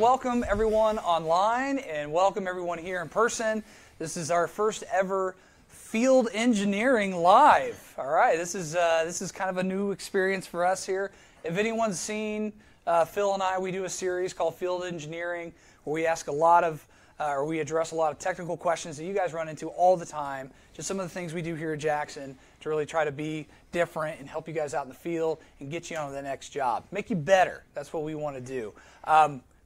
welcome everyone online and welcome everyone here in person. This is our first ever Field Engineering Live. All right, this is kind of a new experience for us here. If anyone's seen Phil and I, we do a series called Field Engineering where we ask a lot of we address a lot of technical questions that you guys run into all the time. Just some of the things we do here at Jackson to really try to be different and help you guys out in the field and get you on to the next job. Make you better. That's what we want to do.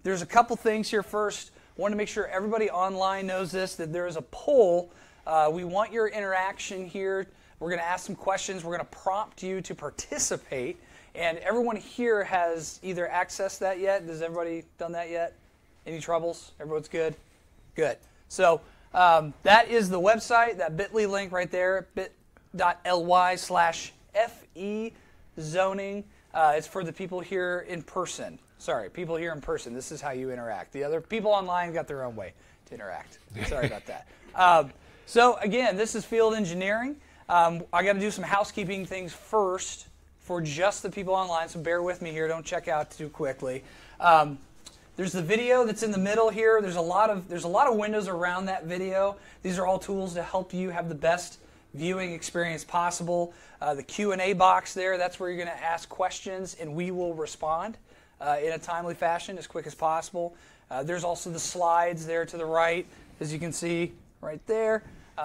There's a couple things here first. I want to make sure everybody online knows this, that there is a poll. We want your interaction here. We're going to ask some questions. We're going to prompt you to participate. And everyone here has either accessed that yet. Has everybody done that yet? Any troubles? Everyone's good? Good. So that is the website, that bit.ly link right there, bit.ly/FEzoning. It's for the people here in person. Sorry, people here in person. This is how you interact. The other people online got their own way to interact. Sorry about that. So again, this is Field Engineering. I got to do some housekeeping things first for just the people online, so bear with me here. Don't check out too quickly. There's the video that's in the middle here. There's a lot of windows around that video. These are all tools to help you have the best viewing experience possible. The Q&A box there, that's where you're going to ask questions and we will respond in a timely fashion as quick as possible. There's also the slides there to the right, as you can see right there.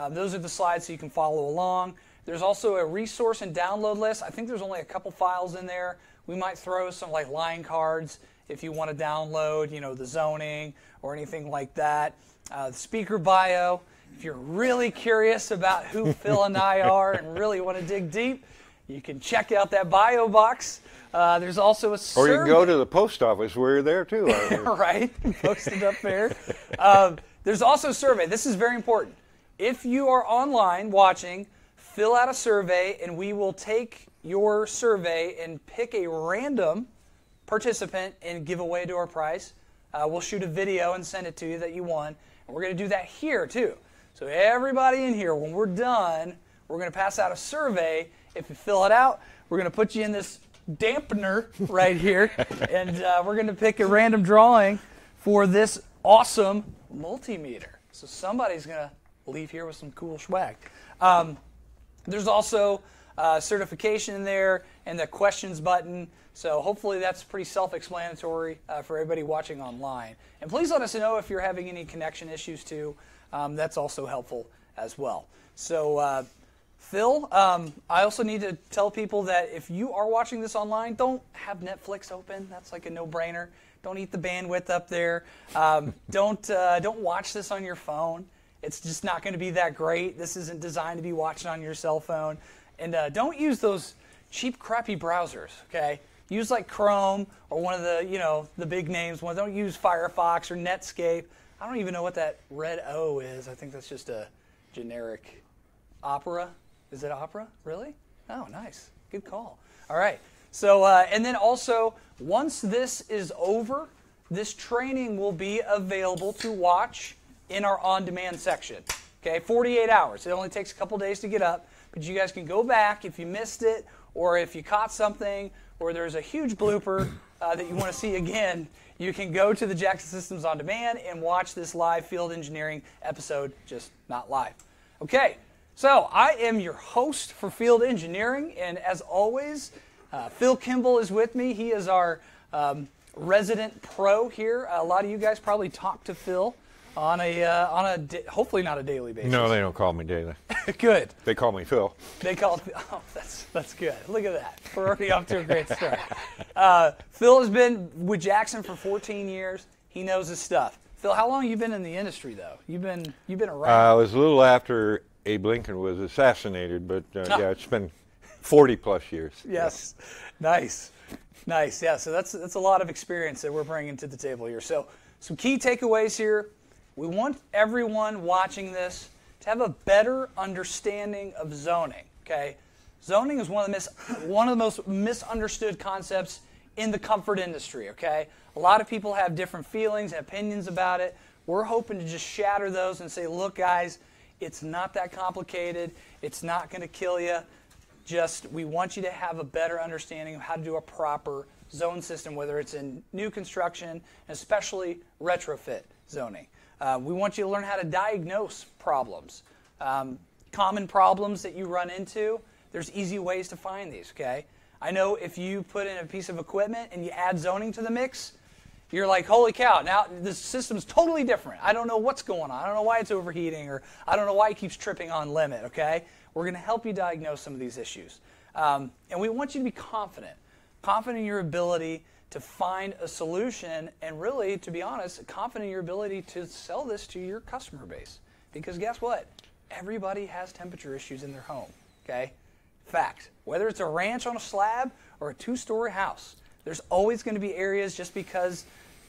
Those are the slides so you can follow along. There's also a resource and download list. I think there's only a couple files in there. We might throw some like line cards if you want to download, you know, the zoning or anything like that. The speaker bio, if you're really curious about who Phil and I are and really want to dig deep, you can check out that bio box. There's also a survey. Or you can go to the post office. We're there too. Aren't we? Right, posted up there. There's also a survey. This is very important. If you are online watching, fill out a survey and we will take your survey and pick a random participant and give away to our prize. We'll shoot a video and send it to you that you won. And we're going to do that here too. So everybody in here, when we're done, we're going to pass out a survey. If you fill it out, we're going to put you in this dampener right here. And we're going to pick a random drawing for this awesome multimeter. So somebody's going to leave here with some cool swag. There's also certification in there and the questions button, so hopefully that's pretty self-explanatory for everybody watching online. And please let us know if you're having any connection issues too. That's also helpful as well. So Phil, I also need to tell people that if you are watching this online, don't have Netflix open. That's like a no-brainer. Don't eat the bandwidth up there. Don't watch this on your phone. It's just not going to be that great. This isn't designed to be watched on your cell phone. And don't use those cheap, crappy browsers, okay? Use like Chrome or one of the, you know, the big names. Don't use Firefox or Netscape. I don't even know what that red O is. I think that's just a generic Opera. Is it Opera? Really? Oh, nice. Good call. All right. So, and then also, once this is over, this training will be available to watch in our on-demand section, okay? 48 hours. It only takes a couple days to get up. But you guys can go back if you missed it or if you caught something or there's a huge blooper that you want to see again, you can go to the Jackson Systems On Demand and watch this live Field Engineering episode, just not live. Okay, so I am your host for Field Engineering, and as always, Phil Kimball is with me. He is our resident pro here. A lot of you guys probably talk to Phil hopefully not a daily basis. No, they don't call me daily. Good. They call me Phil. Oh, that's good. Look at that. We're already off to a great start. Phil has been with Jackson for 14 years. He knows his stuff. Phil, how long have you been in the industry though? You've been around. I was a little after Abe Lincoln was assassinated, but yeah, it's been 40 plus years. Yes. Yeah. Nice. Nice. Yeah. So that's a lot of experience that we're bringing to the table here. So some key takeaways here. We want everyone watching this to have a better understanding of zoning, okay? Zoning is one of the most misunderstood concepts in the comfort industry, okay? A lot of people have different feelings and opinions about it. We're hoping to just shatter those and say, look, guys, it's not that complicated. It's not going to kill you. just we want you to have a better understanding of how to do a proper zone system, whether it's in new construction, especially retrofit zoning. We want you to learn how to diagnose problems, common problems that you run into. There's easy ways to find these, okay? I know if you put in a piece of equipment and you add zoning to the mix, you're like, holy cow, now the system's totally different. I don't know what's going on. I don't know why it's overheating, or I don't know why it keeps tripping on limit, okay? We're going to help you diagnose some of these issues. And we want you to be confident. Confident in your ability to find a solution, and really, to be honest, confident in your ability to sell this to your customer base. Because guess what? Everybody has temperature issues in their home, okay? Fact. Whether it's a ranch on a slab or a two-story house, there's always going to be areas, just because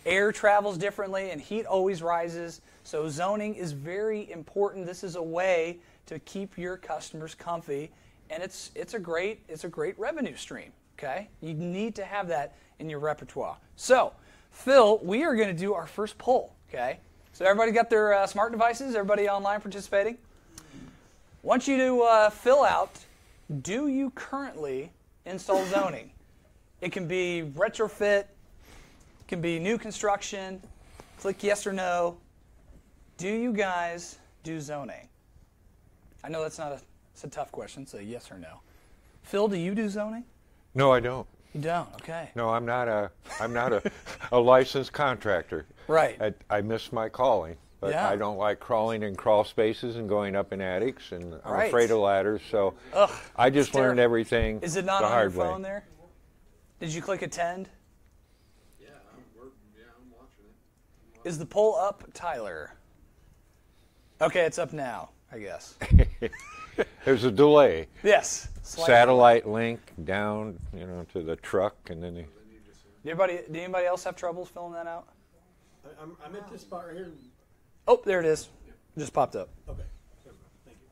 air travels differently and heat always rises. So zoning is very important. This is a way to keep your customers comfy, and it's a great revenue stream. Okay, you need to have that in your repertoire. So, Phil, we are going to do our first poll. Okay, so everybody got their smart devices? Everybody online participating? I want you to fill out: do you currently install zoning? It can be retrofit, it can be new construction. Click yes or no. Do you guys do zoning? I know that's not a, it's a tough question, so yes or no. Phil, do you do zoning? No, I don't. You don't? Okay. No, I'm not a licensed contractor. Right. I miss my calling, but yeah. I don't like crawling in crawl spaces and going up in attics, and I'm afraid of ladders, so I just learned everything the hard way. Is it not on your phone there? Did you click attend? Yeah, I'm watching it. Is the poll up, Tyler? Okay, it's up now, I guess. There's a delay. Yes. Satellite link down, you know, to the truck, and then. Did anybody else have troubles filling that out? I'm at this spot right here. Oh, there it is. It just popped up. Okay. Thank you.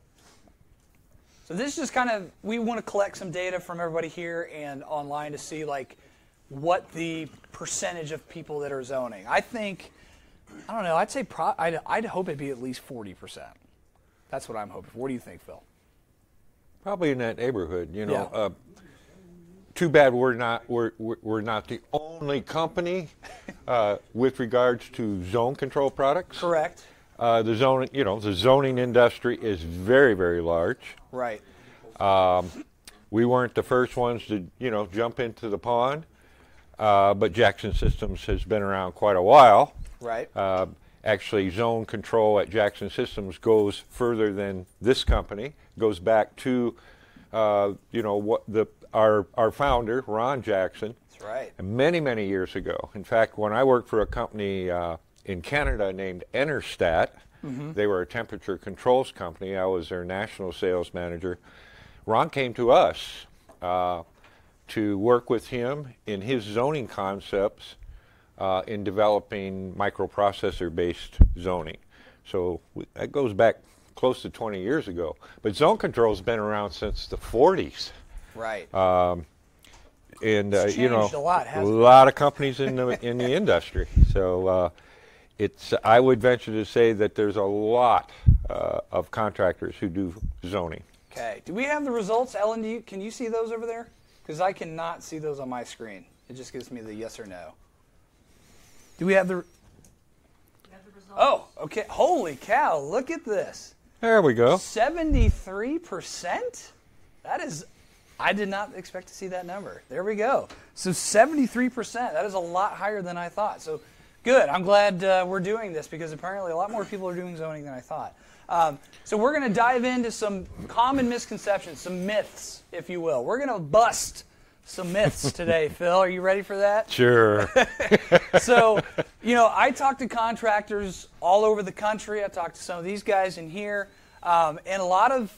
So this is just kind of, we want to collect some data from everybody here and online to see like what the percentage of people that are zoning. I think, I don't know. I'd say I'd hope it'd be at least 40%. That's what I'm hoping for. What do you think, Phil? Probably in that neighborhood, you know. Yeah. Too bad we're not the only company with regards to zone control products. Correct. The zoning, you know, the zoning industry is very, very large. Right. We weren't the first ones to, you know, jump into the pond, but Jackson Systems has been around quite a while. Right. Actually, zone control at Jackson Systems goes further than this company. It goes back to, you know, what our founder, Ron Jackson. That's right. Many, many years ago. In fact, when I worked for a company in Canada named Enerstat, they were a temperature controls company. I was their national sales manager. Ron came to us to work with him in his zoning concepts. In developing microprocessor-based zoning. So that goes back close to 20 years ago. But zone control's been around since the 40s. Right. And it's you know, a lot of companies in the industry. So it's, I would venture to say that there's a lot of contractors who do zoning. Okay. Do we have the results, Ellen? Can you see those over there? Because I cannot see those on my screen. It just gives me the yes or no. Do we have the results? Oh, okay. Holy cow, look at this. There we go. 73%? That is, I did not expect to see that number. There we go. So 73%, that is a lot higher than I thought. So good, I'm glad we're doing this, because apparently a lot more people are doing zoning than I thought. So we're going to dive into some common misconceptions, some myths, if you will. We're going to bust some myths today, Phil. Are you ready for that? Sure. So, you know, I talk to contractors all over the country. I talk to some of these guys in here. And a lot of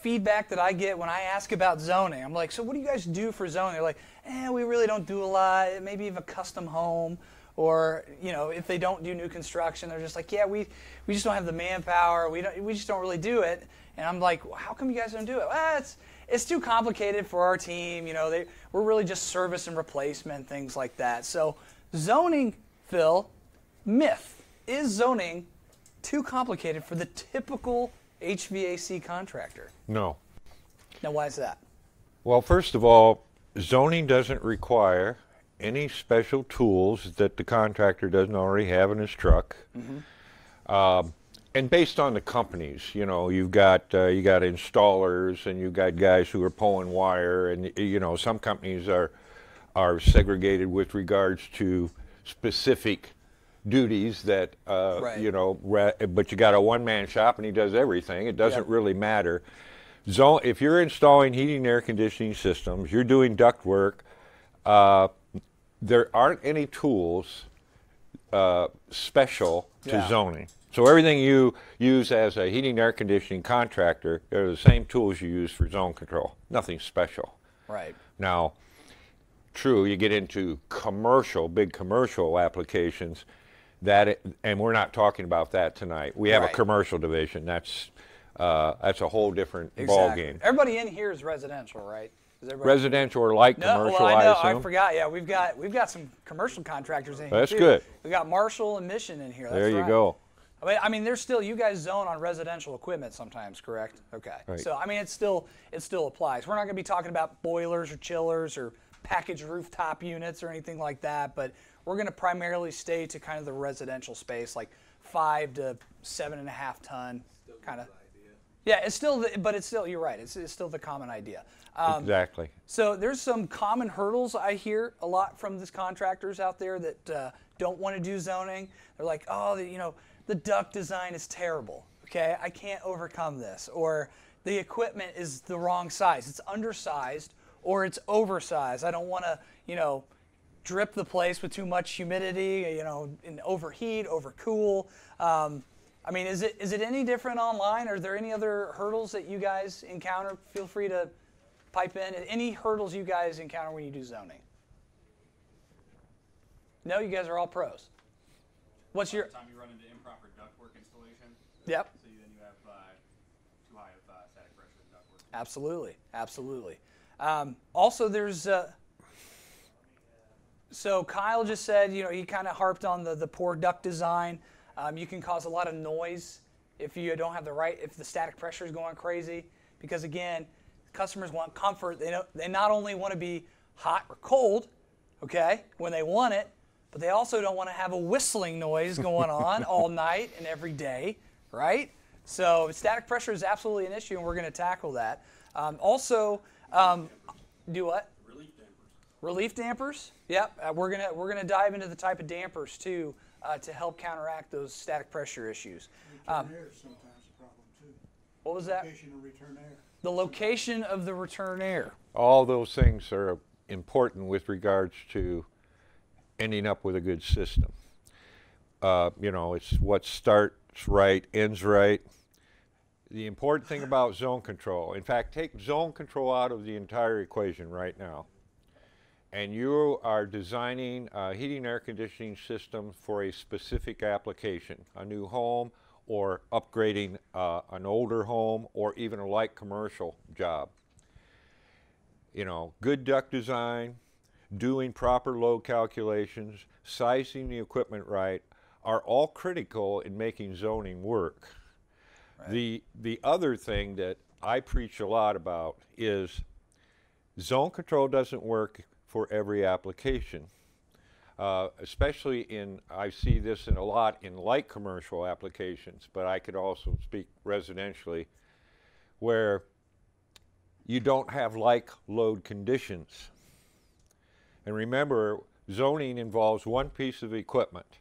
feedback that I get when I ask about zoning, I'm like, so what do you guys do for zoning? They're like, we really don't do a lot. Maybe even a custom home. Or, you know, if they don't do new construction, they're just like, yeah, we just don't have the manpower. We just don't really do it. And I'm like, well, how come you guys don't do it? Well, it's too complicated for our team. You know, we're really just service and replacement, things like that. So zoning, Phil, myth. Is zoning too complicated for the typical HVAC contractor? No. Now, why is that? Well, first of all, zoning doesn't require any special tools that the contractor doesn't already have in his truck. Mm-hmm. And based on the companies, you know, you got installers and you've got guys who are pulling wire, and you know, some companies are segregated with regards to specific duties that right. You know, but you got a one-man shop and he does everything. It doesn't yeah. really matter. So if you're installing heating and air conditioning systems, you're doing duct work, there aren't any tools special yeah. to zoning. So everything you use as a heating and air conditioning contractor, they're the same tools you use for zone control. Nothing special. Right. Now, true, you get into commercial, big commercial applications, that it, and we're not talking about that tonight. We have right. a commercial division. That's a whole different exactly. ball game. Everybody in here is residential, right? Residential or light commercial, well, I know. I forgot. Yeah, we've got some commercial contractors in here. That's too. Good. We got Marshall and Mission in here. That's there you right. go. I mean, there's still, you guys zone on residential equipment sometimes, correct? Okay. Right. So I mean, it still applies. We're not going to be talking about boilers or chillers or packaged rooftop units or anything like that, but we're going to primarily stay to kind of the residential space, like 5 to 7.5 ton kind of. Yeah, it's still, but you're right, it's still the common idea. Exactly. So there's some common hurdles I hear a lot from these contractors out there that don't want to do zoning. They're like, oh, you know, the duct design is terrible, okay? I can't overcome this. Or the equipment is the wrong size. It's undersized or it's oversized. I don't want to, you know, drip the place with too much humidity, you know, and overheat, overcool. I mean, is it any different online? Are there any other hurdles that you guys encounter? Feel free to pipe in. Any hurdles you guys encounter when you do zoning? No, you guys are all pros. What's your... time you run into improper ductwork installation. Yep. So then you have too high of static pressure in ductwork. Absolutely, absolutely. Also, there's... So Kyle just said, you know, he kind of harped on the poor duct design. You can cause a lot of noise if you don't have the right, if the static pressure is going crazy. Because again, customers want comfort. They not only want to be hot or cold, okay, when they want it, but they also don't want to have a whistling noise going on all night and every day, right? So static pressure is absolutely an issue, and we're going to tackle that. Do what? Relief dampers. Relief dampers. Yep. We're gonna dive into the type of dampers too. To help counteract those static pressure issues. Return air is sometimes a problem too. What was that? Location of return air. The location of the return air. All those things are important with regards to ending up with a good system. You know, it's what starts right, ends right. The important thing about zone control, in fact, take zone control out of the entire equation right now, and you are designing a heating and air conditioning system for a specific application, a new home or upgrading an older home or even a light commercial job. You know, good duct design, doing proper load calculations, sizing the equipment right are all critical in making zoning work. Right. The other thing that I preach a lot about is zone control doesn't work for every application, especially in, I see this in a lot in light commercial applications, but I could also speak residentially, where you don't have like load conditions. And remember, zoning involves one piece of equipment,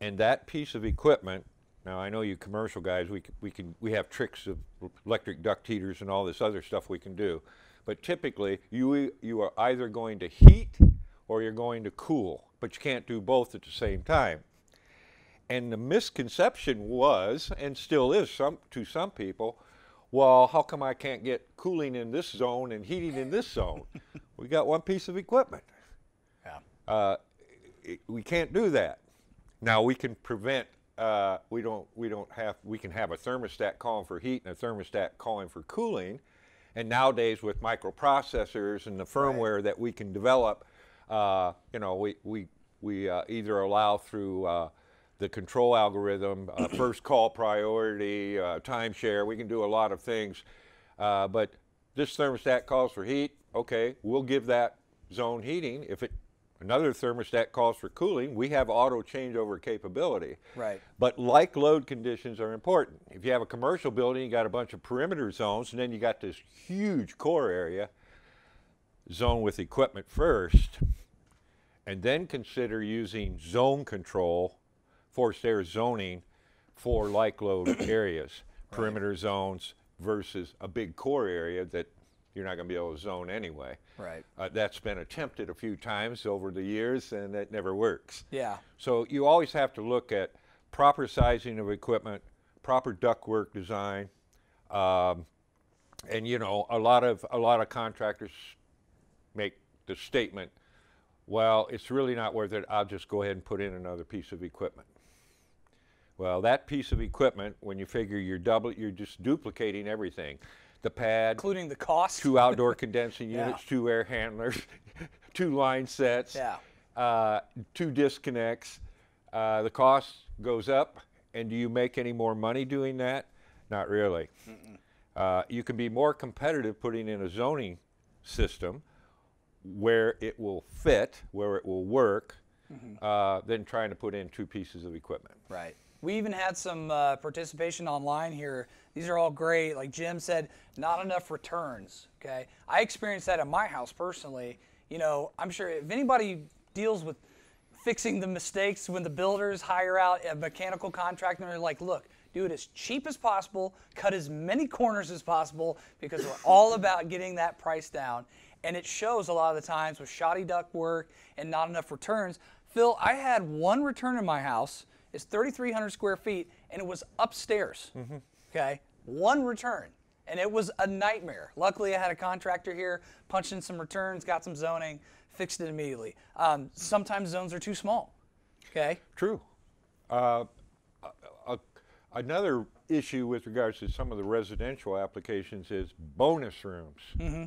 and that piece of equipment, now I know you commercial guys, we have tricks of electric duct heaters and all this other stuff we can do. But typically, you are either going to heat or you're going to cool, but you can't do both at the same time. And the misconception was, and still is to some people, well, how come I can't get cooling in this zone and heating in this zone? We got one piece of equipment. Yeah. We can't do that. Now we can prevent. We can have a thermostat calling for heat and a thermostat calling for cooling. And nowadays, with microprocessors and the firmware right. that we can develop, you know, we either allow through the control algorithm, first call priority, timeshare. We can do a lot of things, but this thermostat calls for heat. okay, we'll give that zone heating. If it, another thermostat calls for cooling, we have auto changeover capability. Right. But like load conditions are important. If you have a commercial building, you got a bunch of perimeter zones, and then you got this huge core area, zone with equipment first, and then consider using zone control, forced air zoning, for like load areas, right, perimeter zones versus a big core area that you're not going to be able to zone anyway. Right. That's been attempted a few times over the years, and it never works. Yeah. So you always have to look at proper sizing of equipment, proper ductwork design, and you know, a lot of contractors make the statement, "Well, it's really not worth it. I'll just go ahead and put in another piece of equipment." Well, that piece of equipment, when you figure you're just duplicating everything. The pad, including the cost, 2 outdoor condensing units, yeah, 2 air handlers, 2 line sets, yeah, 2 disconnects. The cost goes up, and do you make any more money doing that? Not really. Mm-mm. You can be more competitive putting in a zoning system where it will fit, where it will work, mm-hmm, than trying to put in 2 pieces of equipment. Right. We even had some participation online here. These are all great. Like Jim said, not enough returns, okay? I experienced that at my house personally. You know, I'm sure if anybody deals with fixing the mistakes when the builders hire out a mechanical contractor, and they're like, look, do it as cheap as possible, cut as many corners as possible, because we're all about getting that price down. And it shows a lot of the times with shoddy duct work and not enough returns. Phil, I had 1 return in my house. It's 3,300 square feet, and it was upstairs, mm-hmm, okay? 1 return, and it was a nightmare. Luckily, I had a contractor here, punched in some returns, got some zoning, fixed it immediately. Sometimes zones are too small, okay? True. Another issue with regards to some of the residential applications is bonus rooms. Mm-hmm.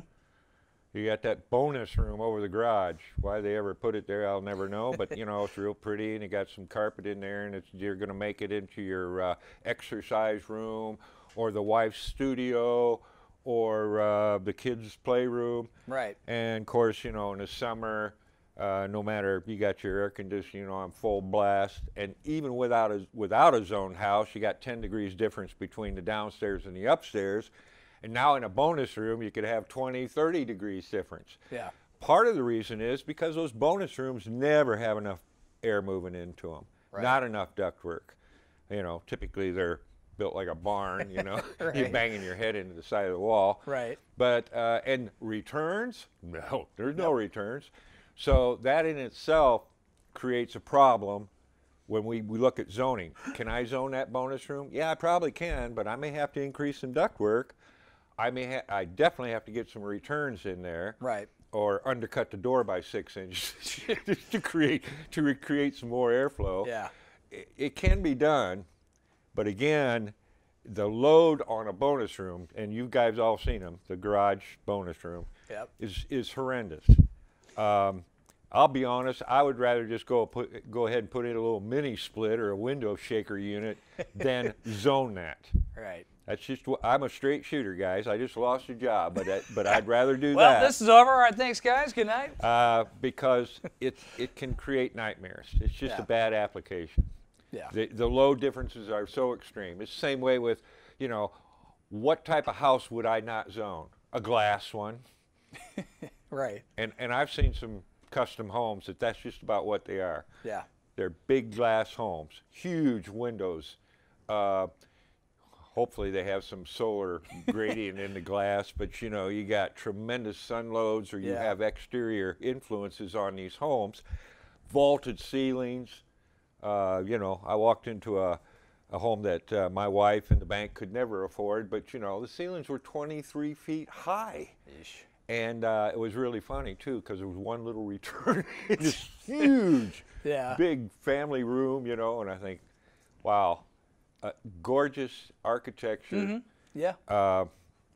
You got that bonus room over the garage. Why they ever put it there, I'll never know. But, you know, it's real pretty, and you got some carpet in there, and it's, you're going to make it into your exercise room or the wife's studio or the kids' playroom. Right. And, of course, you know, in the summer, no matter, you got your air conditioning on full blast. And even without a zone house, you got 10 degrees difference between the downstairs and the upstairs. And now in a bonus room, you could have 20, 30 degrees difference. Yeah. Part of the reason is because those bonus rooms never have enough air moving into them. Right. Not enough ductwork. You know, typically they're built like a barn, you know. Right. You're banging your head into the side of the wall. Right. But, and returns? No, there's no returns. So that in itself creates a problem when we look at zoning. Can I zone that bonus room? Yeah, I probably can, but I may have to increase some ductwork. I definitely have to get some returns in there, right? Or undercut the door by 6 inches to recreate some more airflow. Yeah, it can be done, but again, the load on a bonus room, and you guys all seen them, the garage bonus room, yep, is horrendous. I'll be honest, I would rather just go ahead and put in a little mini split or a window shaker unit than zone that. Right. That's just, I'm a straight shooter, guys. I just lost a job, but I'd rather do well, that. Well, this is over. All right, thanks, guys. Good night. Because it can create nightmares. It's just, yeah, a bad application. Yeah. The load differences are so extreme. It's the same way with, you know, what type of house would I not zone? A glass one. Right. And I've seen some custom homes that's just about what they are. Yeah. They're big glass homes, huge windows. Hopefully they have some solar gradient in the glass, but you know, you got tremendous sun loads, or you, yeah, have exterior influences on these homes, vaulted ceilings. You know, I walked into a home that my wife and the bank could never afford, but you know, the ceilings were 23 feet high. Ish. And it was really funny too, because there was one little return in this huge, yeah, big family room, you know, and I think, wow. Gorgeous architecture, mm-hmm, yeah.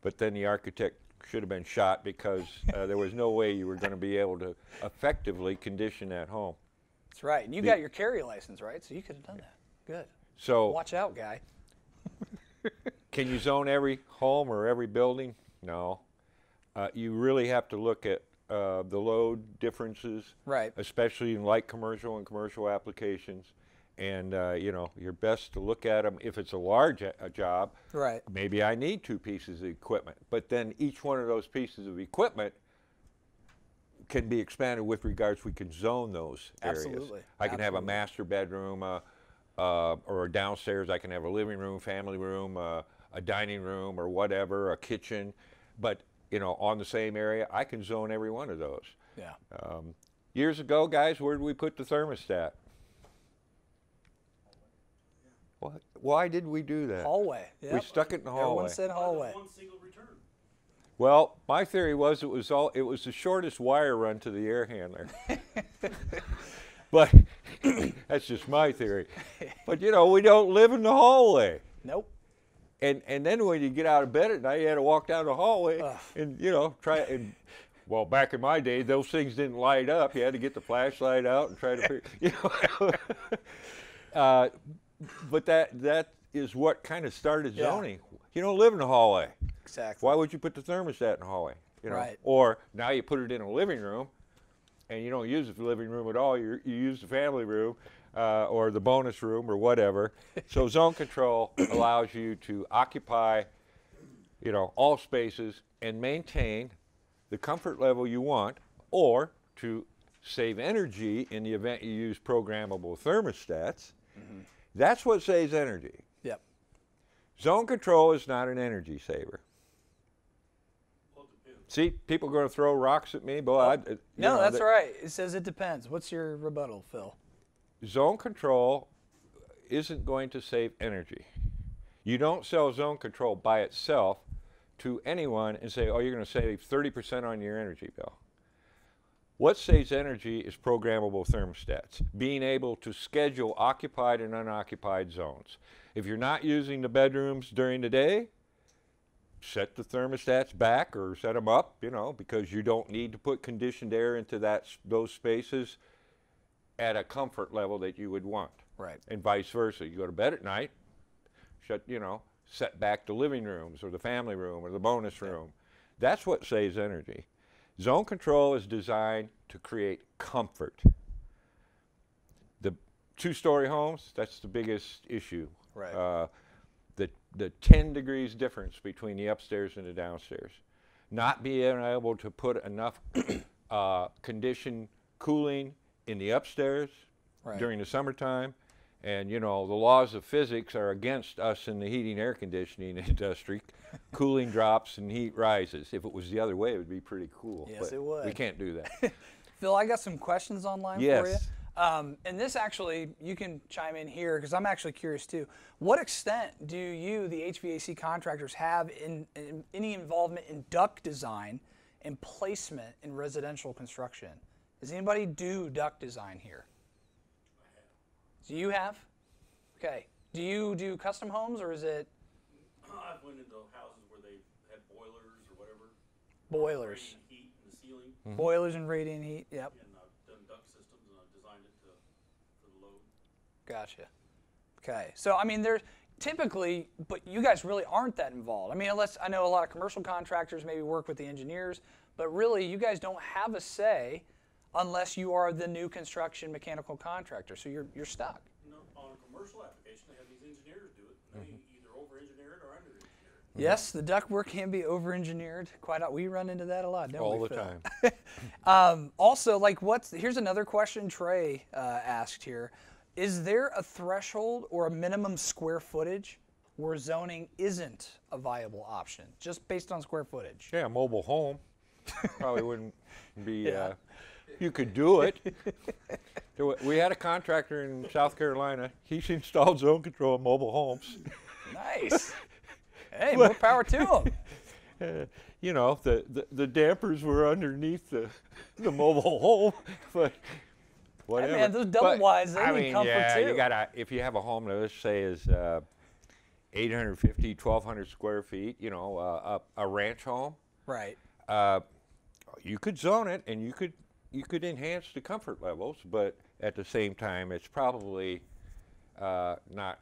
But then the architect should have been shot, because there was no way you were going to be able to effectively condition that home. That's right. And you got your Carrier license, right? So you could have done, yeah, that. Good. So watch out, guy. Can you zone every home or every building? No. you really have to look at the load differences, right? Especially in light commercial and commercial applications. And you know, you're best to look at them. If it's a large job, right? Maybe I need two pieces of equipment, but then each one of those pieces of equipment can be expanded with regards. We can zone those areas. Absolutely. I can have a master bedroom or downstairs. I can have a living room, family room, a dining room, or whatever, a kitchen. But you know, on the same area, I can zone every one of those. Yeah. Years ago, guys, where did we put the thermostat? Why did we do that? Hallway. Yep. We stuck it in the hallway. Everyone said hallway. One single return. Well, my theory was it was the shortest wire run to the air handler. But that's just my theory. But you know, we don't live in the hallway. Nope. And then when you get out of bed at night, you had to walk down the hallway and you know well, back in my day, those things didn't light up. You had to get the flashlight out and try to figure, you know. But that is what kind of started zoning. Yeah. You don't live in a hallway. Exactly. Why would you put the thermostat in the hallway? You know? Right. Or now you put it in a living room, and you don't use the living room at all. You use the family room or the bonus room or whatever. So zone control allows you to occupy, you know, all spaces and maintain the comfort level you want, or to save energy in the event you use programmable thermostats. Mm-hmm. That's what saves energy. Yep. Zone control is not an energy saver. Well, it depends. See, people are going to throw rocks at me. Boy, no, that's right. It says it depends. What's your rebuttal, Phil? Zone control isn't going to save energy. You don't sell zone control by itself to anyone and say, oh, you're going to save 30% on your energy bill. What saves energy is programmable thermostats, being able to schedule occupied and unoccupied zones. If you're not using the bedrooms during the day, set the thermostats back or set them up, you know, because you don't need to put conditioned air into those spaces at a comfort level that you would want. Right. And vice versa. You go to bed at night, you know, set back the living rooms or the family room or the bonus room. That's what saves energy. Zone control is designed to create comfort. The two-story homes, that's the biggest issue. Right. The 10 degrees difference between the upstairs and the downstairs. Not being able to put enough conditioned cooling in the upstairs during the summertime. And, you know, the laws of physics are against us in the heating air conditioning industry. Cooling drops and heat rises. If it was the other way, it would be pretty cool. Yes, but it would. We can't do that. Phil, I got some questions online for you. And this actually, you can chime in here because I'm actually curious too. What extent do you, the HVAC contractors, have in any involvement in duct design and placement in residential construction? Does anybody do duct design here? Do you have? Okay. Do you do custom homes, or is it? I've went into houses where they had boilers or whatever. Boilers. Radiant heat in the ceiling. Mm-hmm. Boilers and radiant heat. Yep. And I've done duct systems, and I've designed it to the load. Gotcha. Okay. So I mean, there's typically, but you guys really aren't that involved. I mean, unless I know a lot of commercial contractors maybe work with the engineers, but really, you guys don't have a say. Unless you are the new construction mechanical contractor, so you're stuck. No, on a commercial application, they have these engineers do it. And they either over-engineer it or under-engineer it. Yes, the ductwork can be over-engineered. Quite a, we run into that a lot, don't we, Phil? All the time. Also, like, here's another question Trey asked here: is there a threshold or a minimum square footage where zoning isn't a viable option, just based on square footage? Yeah, mobile home probably wouldn't be. Yeah. You could do it. We had a contractor in South Carolina. He installed zone control in mobile homes. Nice. Hey, more power to him. You know, the dampers were underneath the mobile home, but whatever. Hey man, those double wides, they need comfort too. You gotta, if you have a home that, let's say, is 850, 1,200 square feet, you know, a ranch home. Right. You could zone it, and you could enhance the comfort levels, but at the same time, it's probably not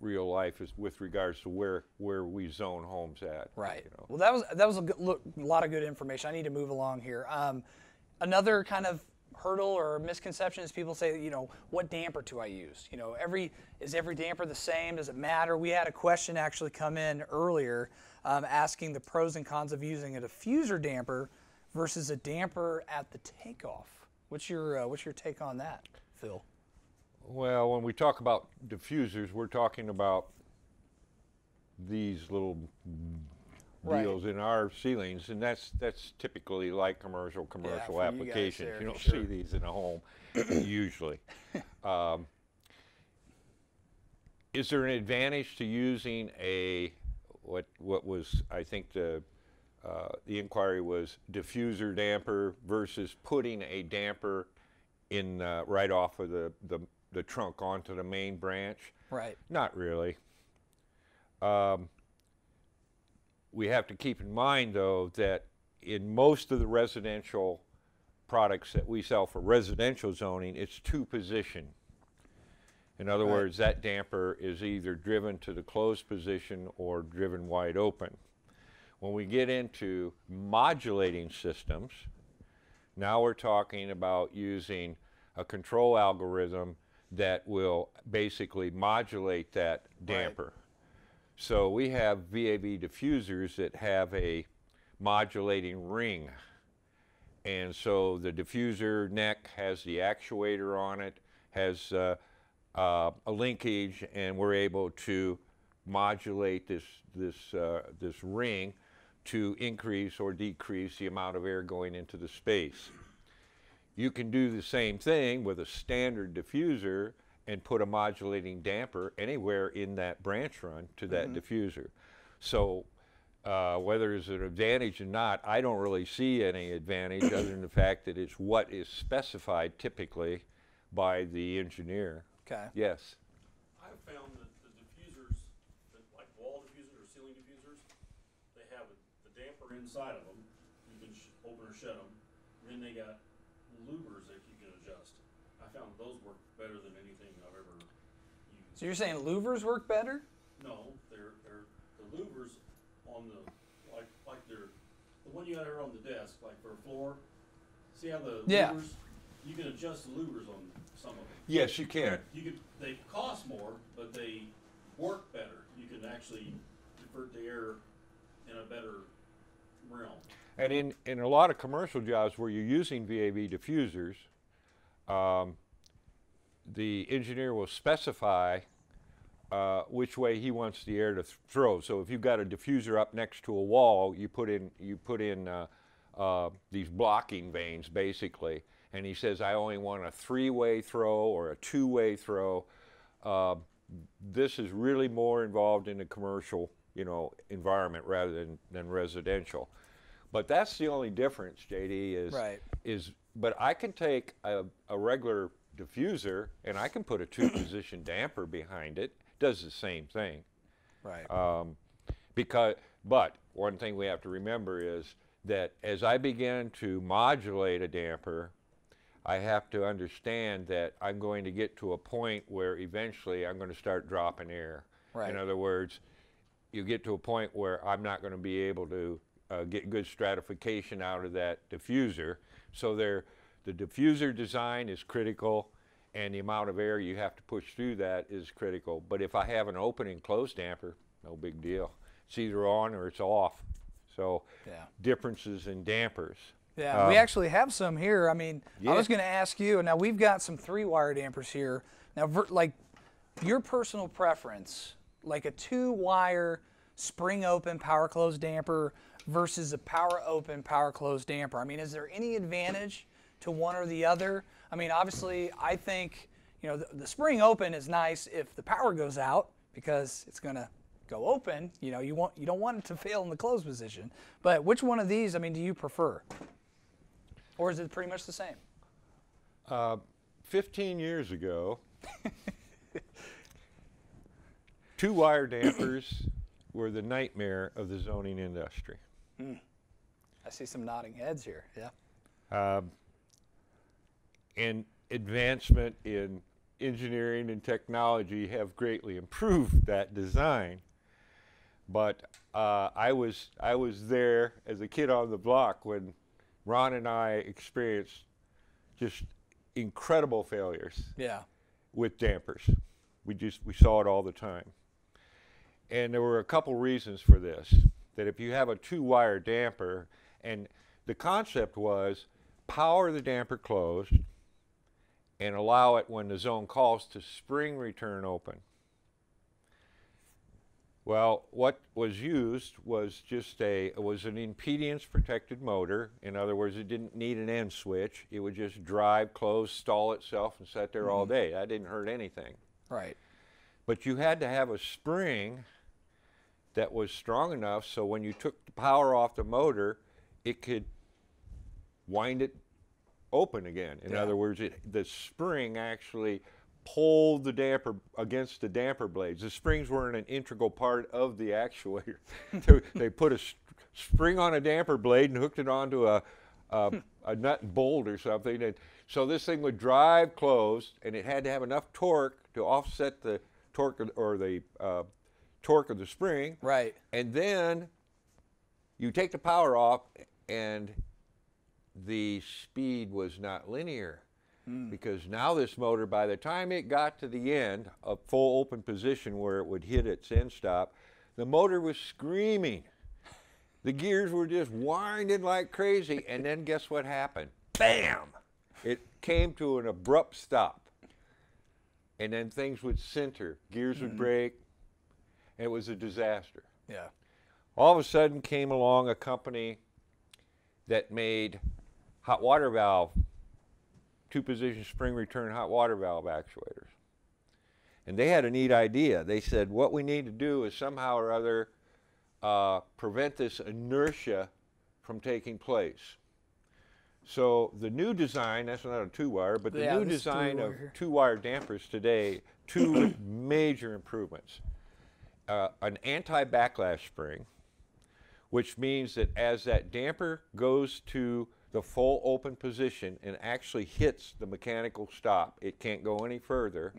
real life is with regards to where we zone homes at. Right. You know. Well, that was a good, lot of good information. I need to move along here. Another kind of hurdle or misconception is people say, you know, what damper do I use? You know, is every damper the same? Does it matter? We had a question actually come in earlier asking the pros and cons of using a diffuser damper versus a damper at the takeoff. What's your take on that, Phil? Well, when we talk about diffusers, we're talking about these little deals in our ceilings, and that's typically like commercial yeah, applications. You don't see these in a home usually. Is there an advantage to using a what was, I think, the inquiry was diffuser damper versus putting a damper in right off of the trunk onto the main branch? Right. Not really. We have to keep in mind, though, that in most of the residential products that we sell for residential zoning, it's two position. In other words, that damper is either driven to the closed position or driven wide open. When we get into modulating systems, now we're talking about using a control algorithm that will basically modulate that damper. Right. So we have VAV diffusers that have a modulating ring. And so the diffuser neck has the actuator on it, has a linkage, and we're able to modulate this ring to increase or decrease the amount of air going into the space. You can do the same thing with a standard diffuser and put a modulating damper anywhere in that branch run to that diffuser. So whether it's an advantage or not, I don't really see any advantage other than the fact that it's what is specified typically by the engineer. Okay. Yes. I've found that the diffusers, like wall diffusers or ceiling diffusers, they have the damper inside of them. You can open or shut them. And then they got louvers that you can adjust. I found those work better than anything I've ever used. So you're saying louvers work better? No, they're the louvers on the like they're the one you had here on the desk, like for a floor. See how the louvers? You can adjust the louvers on some of them. Yes, you can. They cost more, but they work better. You can actually divert the air in a better realm. And in a lot of commercial jobs where you're using VAV diffusers, the engineer will specify which way he wants the air to throw. So if you've got a diffuser up next to a wall, you put in these blocking vanes basically, and he says, I only want a three-way throw or a two-way throw. This is really more involved in the commercial, you know, environment rather than residential. But that's the only difference, JD, but I can take a regular diffuser and I can put a two-position damper behind it. Does the same thing. Right. But one thing we have to remember is that as I begin to modulate a damper, I have to understand that I'm going to get to a point where eventually I'm going to start dropping air. Right. In other words, you get to a point where I'm not going to be able to get good stratification out of that diffuser. So the diffuser design is critical, and the amount of air you have to push through that is critical. But if I have an open and closed damper, no big deal. It's either on or it's off. So differences in dampers. Yeah, we actually have some here. I mean, I was going to ask you, and now we've got some three-wire dampers here. Now, like your personal preference, like a two-wire spring open, power closed damper versus a power open, power closed damper. I mean, is there any advantage to one or the other? I mean, obviously, I think, you know, the spring open is nice if the power goes out because it's going to go open. You know, you don't want it to fail in the closed position. But which one of these, I mean, do you prefer? Or is it pretty much the same? 15 years ago, two-wire dampers were the nightmare of the zoning industry. Mm. I see some nodding heads here, yeah. And advancement in engineering and technology have greatly improved that design. But I was there as a kid on the block when Ron and I experienced just incredible failures. Yeah. With dampers. We saw it all the time. And there were a couple reasons for this, that if you have a two-wire damper, and the concept was power the damper closed and allow it when the zone calls to spring return open. Well, what was used was just an impedance protected motor. In other words, it didn't need an end switch. It would just drive, close, stall itself, and sat there all day. That didn't hurt anything. Right. But you had to have a spring that was strong enough so when you took the power off the motor, it could wind it open again. In other words, the spring actually pulled the damper against the damper blades. The springs weren't an integral part of the actuator. They put a spring on a damper blade and hooked it onto a nut and bolt or something. And so this thing would drive closed, and it had to have enough torque to offset the torque of the spring. Right. And then you take the power off, and the speed was not linear. Because now this motor, by the time it got to the end, a full open position where it would hit its end stop, the motor was screaming. The gears were just winding like crazy. And then guess what happened? Bam! It came to an abrupt stop. And then things would center. Gears would break. And it was a disaster. Yeah. All of a sudden came along a company that made hot water valve, two-position spring return hot water valve actuators. And they had a neat idea. They said, what we need to do is somehow or other prevent this inertia from taking place. So the new design, that's not a two-wire, but the new design of two-wire dampers today, two major improvements. An anti-backlash spring, which means that as that damper goes to the full open position and actually hits the mechanical stop, it can't go any further.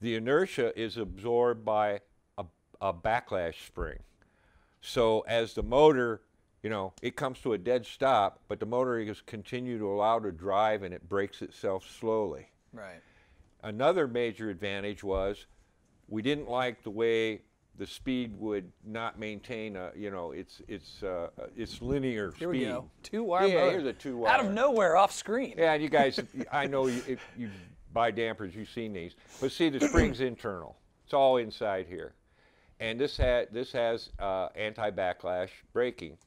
The inertia is absorbed by a backlash spring. So as the motor, you know, it comes to a dead stop, but the motor is continued to allow to drive and it breaks itself slowly. Right. Another major advantage was we didn't like the way the speed would not maintain a, you know, it's linear speed. Here we go. Two-wire motor. Yeah, here's a two-wire. Out of nowhere, off screen. Yeah, and you guys, I know if you buy dampers, you've seen these. But see, the spring's internal. It's all inside here. And this has anti-backlash braking.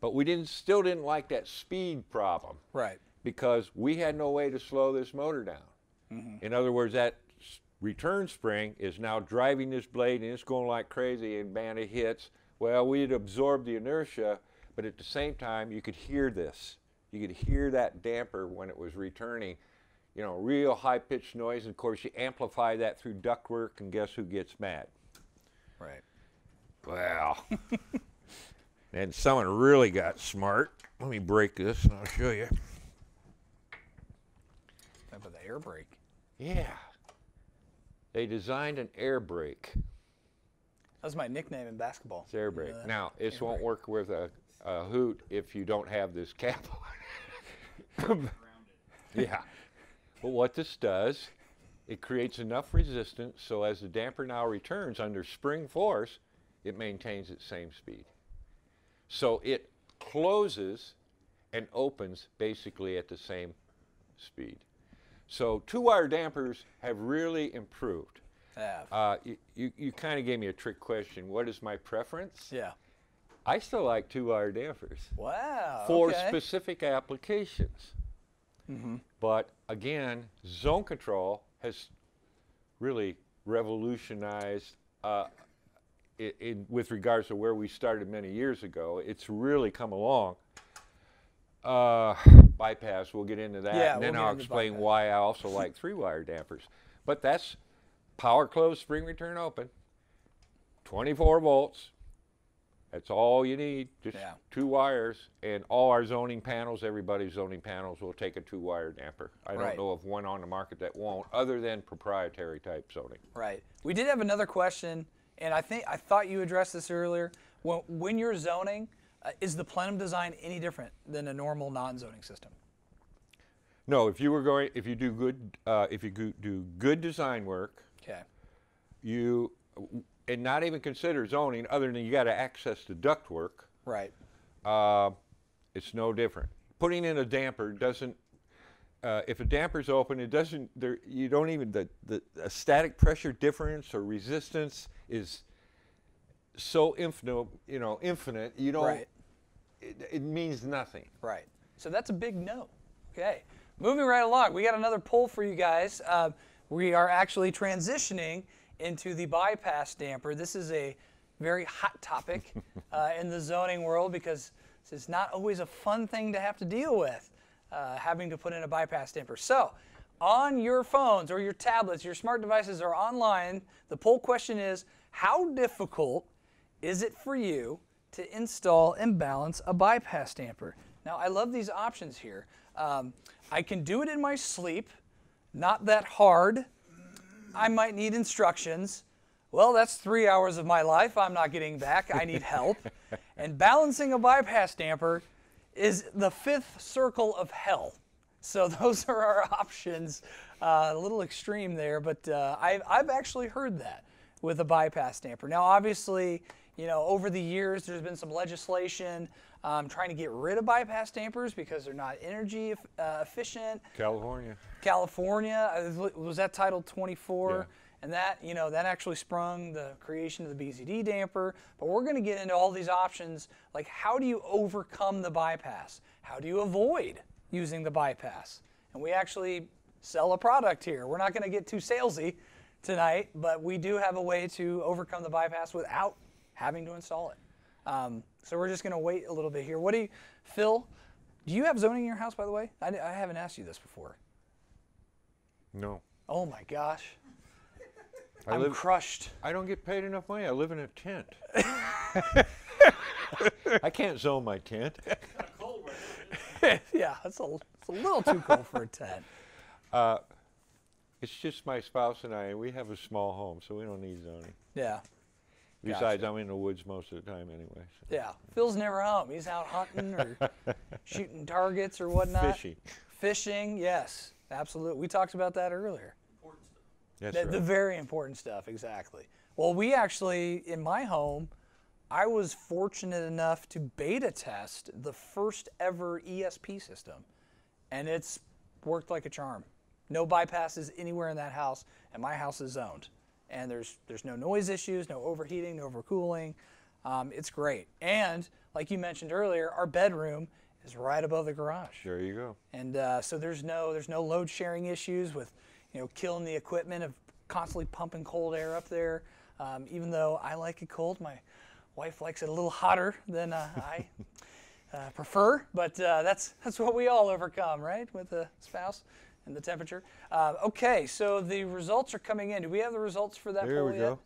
But we still didn't like that speed problem. Right. Because we had no way to slow this motor down. In other words, that return spring is now driving this blade and it's going like crazy, and man, it hits. Well, we had absorbed the inertia, but at the same time, you could hear this. You could hear that damper when it was returning, you know, real high-pitched noise. And of course, you amplify that through ductwork, and guess who gets mad? Right. Well, and someone really got smart. Let me break this and I'll show you. Time for the air brake. Yeah. They designed an air brake. That was my nickname in basketball. It's air brake. Now, this won't work with a hoot if you don't have this cap on. Yeah. But what this does, it creates enough resistance so as the damper now returns under spring force, it maintains its same speed. So it closes and opens basically at the same speed. So two-wire dampers have really improved. You kind of gave me a trick question. What is my preference? Yeah. I still like two-wire dampers. Wow. For specific applications. But again, zone control has really revolutionized with regards to where we started many years ago. It's really come along. Bypass, we'll get into that, and then I'll explain why I also like three-wire dampers. But that's power closed, spring return open, 24 volts, That's all you need, just two wires. And all our zoning panels, everybody's zoning panels will take a two-wire damper. I don't know of one on the market that won't, other than proprietary type zoning. Right. We did have another question, and I thought you addressed this earlier. When you're zoning, is the plenum design any different than a normal non-zoning system? No. If you were going, if you do good design work, and not even consider zoning, other than you got to access the ductwork. Right. It's no different. Putting in a damper doesn't. If a damper's open, it doesn't. You don't even the static pressure difference or resistance is so infinite. You know, infinite. You don't. Right. It means nothing. Right. So that's a big no. Okay. Moving right along, we got another poll for you guys. We are actually transitioning into the bypass damper. This is a very hot topic in the zoning world, because it's not always a fun thing to have to deal with, having to put in a bypass damper. So on your phones or your tablets, your smart devices, or online, the poll question is, how difficult is it for you to install and balance a bypass damper? Now, I love these options here. I can do it in my sleep, not that hard. I might need instructions. Well, that's 3 hours of my life I'm not getting back. I need help. And balancing a bypass damper is the fifth circle of hell. So those are our options. A little extreme there, but I've actually heard that with a bypass damper. Now, obviously, you know, over the years, there's been some legislation trying to get rid of bypass dampers because they're not energy efficient. California, was that Title 24? Yeah. And that, you know, that actually sprung the creation of the BZD damper. But we're going to get into all these options, like how do you overcome the bypass? How do you avoid using the bypass? And we actually sell a product here. We're not going to get too salesy tonight, but we do have a way to overcome the bypass without having to install it. So we're just going to wait a little bit here. What do you, Phil, do you have zoning in your house, by the way? I haven't asked you this before. No. Oh my gosh. I'm crushed. I don't get paid enough money. I live in a tent. I can't zone my tent. It's kind of cold right now. Yeah, it's a little too cold for a tent. It's just my spouse and I, and we have a small home, so we don't need zoning. Yeah. Besides, I'm in the woods most of the time anyway. So. Yeah. Phil's never home. He's out hunting or shooting targets or whatnot. Fishing. Fishing, yes. Absolutely. We talked about that earlier. Important stuff. That's right. The very important stuff, exactly. Well, we actually, in my home, I was fortunate enough to beta test the first ever ESP system, and it's worked like a charm. No bypasses anywhere in that house, and my house is zoned. And there's no noise issues, no overheating, no overcooling. It's great. And like you mentioned earlier, our bedroom is right above the garage. There you go. And so there's no load sharing issues with, you know, killing the equipment of constantly pumping cold air up there. Even though I like it cold, my wife likes it a little hotter than I prefer. But that's what we all overcome, right, with a spouse. And the temperature. Okay, so the results are coming in. Do we have the results for that poll yet? Here we go.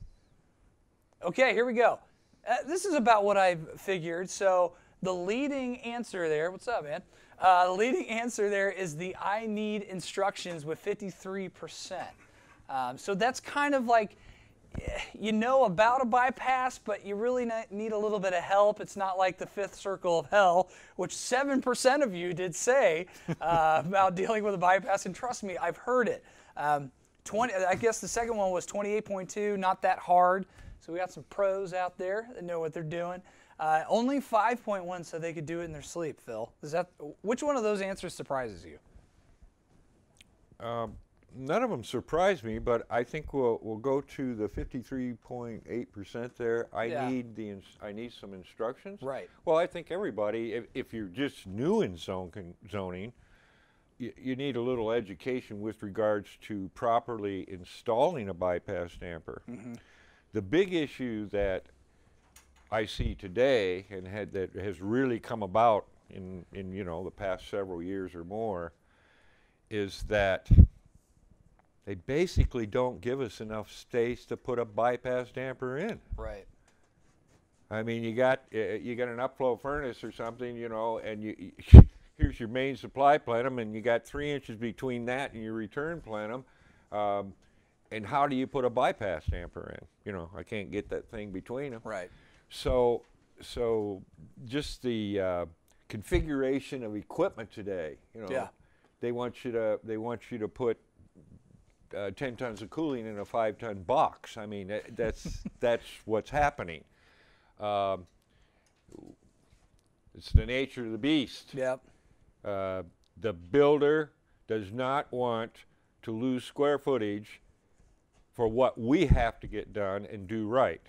Okay, here we go. This is about what I figured. So the leading answer there, what's up, man? The leading answer there is the I need instructions with 53%. So that's kind of like, you know about a bypass, but you really need a little bit of help. It's not like the fifth circle of hell, which 7% of you did say about dealing with a bypass. And trust me, I've heard it. I guess the second one was 28.2, not that hard. So we got some pros out there that know what they're doing. Only 5.1 said they could do it in their sleep, Phil. Which one of those answers surprises you? None of them surprised me, but I think we'll go to the 53.8% there. I need some instructions. Right. Well, I think everybody, if you're just new in zoning, you need a little education with regards to properly installing a bypass damper. Mm-hmm. The big issue that I see today and that has really come about in you know the past several years or more is that they basically don't give us enough space to put a bypass damper in. Right. I mean, you got an upflow furnace or something, you know, and here's your main supply plenum, and you got 3 inches between that and your return plenum. And how do you put a bypass damper in? You know, I can't get that thing between them. Right. So just the configuration of equipment today. You know, yeah. They want you to put 10 tons of cooling in a 5-ton box. I mean, that's what's happening. It's the nature of the beast. Yep. The builder does not want to lose square footage for what we have to get done and do right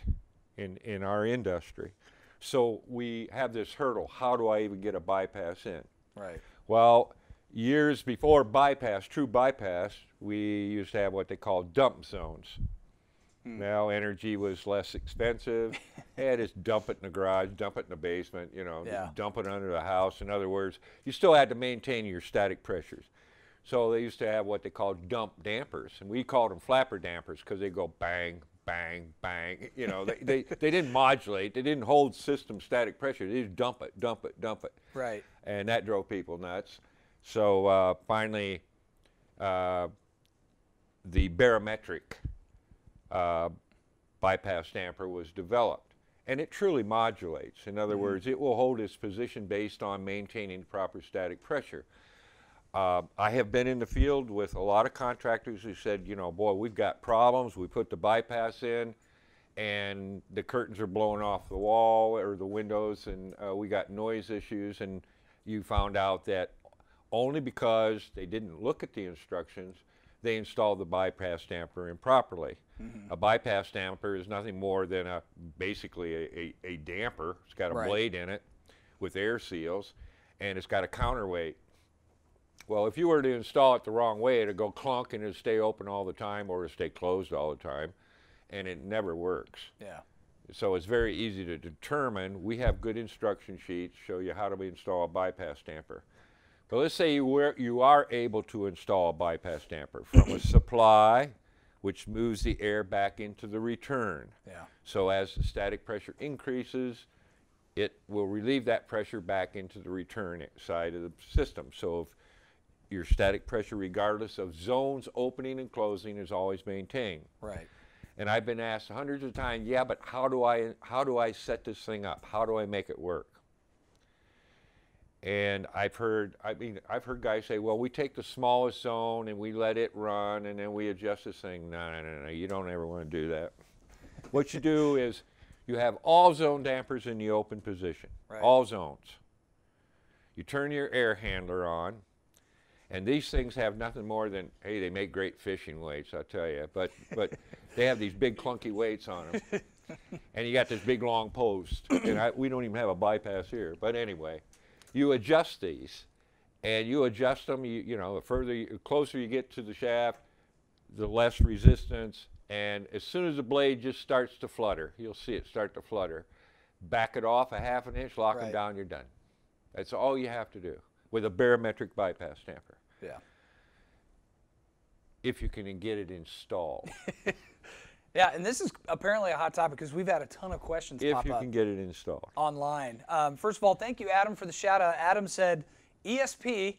in our industry. So we have this hurdle, how do I even get a bypass in? Right. Well, years before bypass, true bypass, we used to have what they call dump zones. Hmm. Now energy was less expensive. Hey, just dump it in the garage, dump it in the basement, you know, yeah. Just dump it under the house. In other words, you still had to maintain your static pressures. So they used to have what they called dump dampers, and we called them flapper dampers because they go bang, bang, bang. You know, they didn't modulate, they didn't hold system static pressure. They just dump it, dump it, dump it. Right. And that drove people nuts. So finally, the barometric bypass damper was developed, and it truly modulates. In other words, it will hold its position based on maintaining proper static pressure. I have been in the field with a lot of contractors who said, you know, boy, we've got problems. We put the bypass in and the curtains are blowing off the wall or the windows, and we got noise issues. And you found out that only because they didn't look at the instructions, they installed the bypass damper improperly. Mm-hmm. A bypass damper is nothing more than basically a damper. It's got a right. blade in it with air seals, and it's got a counterweight. Well, if you were to install it the wrong way, it'd go clunk and it'd stay open all the time or it'd stay closed all the time, and it never works. Yeah. So it's very easy to determine. We have good instruction sheets show you how to install a bypass damper. But let's say you are able to install a bypass damper from a supply, which moves the air back into the return. Yeah. So as the static pressure increases, it will relieve that pressure back into the return side of the system. So if your static pressure, regardless of zones opening and closing, is always maintained. Right. And I've been asked hundreds of times, yeah, but how do I set this thing up? How do I make it work? And I've heard guys say, well, we take the smallest zone and we let it run and then we adjust this thing. No, no, no, no, you don't ever want to do that. What you do is you have all zone dampers in the open position, right. All zones. You turn your air handler on. And these things have nothing more than, hey, they make great fishing weights, I'll tell you, but they have these big clunky weights on them. And you got this big long post, and we don't even have a bypass here. But anyway, you adjust these, and you adjust them, you know, the closer you get to the shaft, the less resistance, and as soon as the blade just starts to flutter, you'll see it start to flutter, back it off a half an inch, lock right. them down, you're done. That's all you have to do with a barometric bypass damper. Yeah. If you can get it installed. Yeah, and this is apparently a hot topic because we've had a ton of questions pop up. If you can get it installed. Online. First of all, thank you, Adam, for the shout out. Adam said, ESP, !,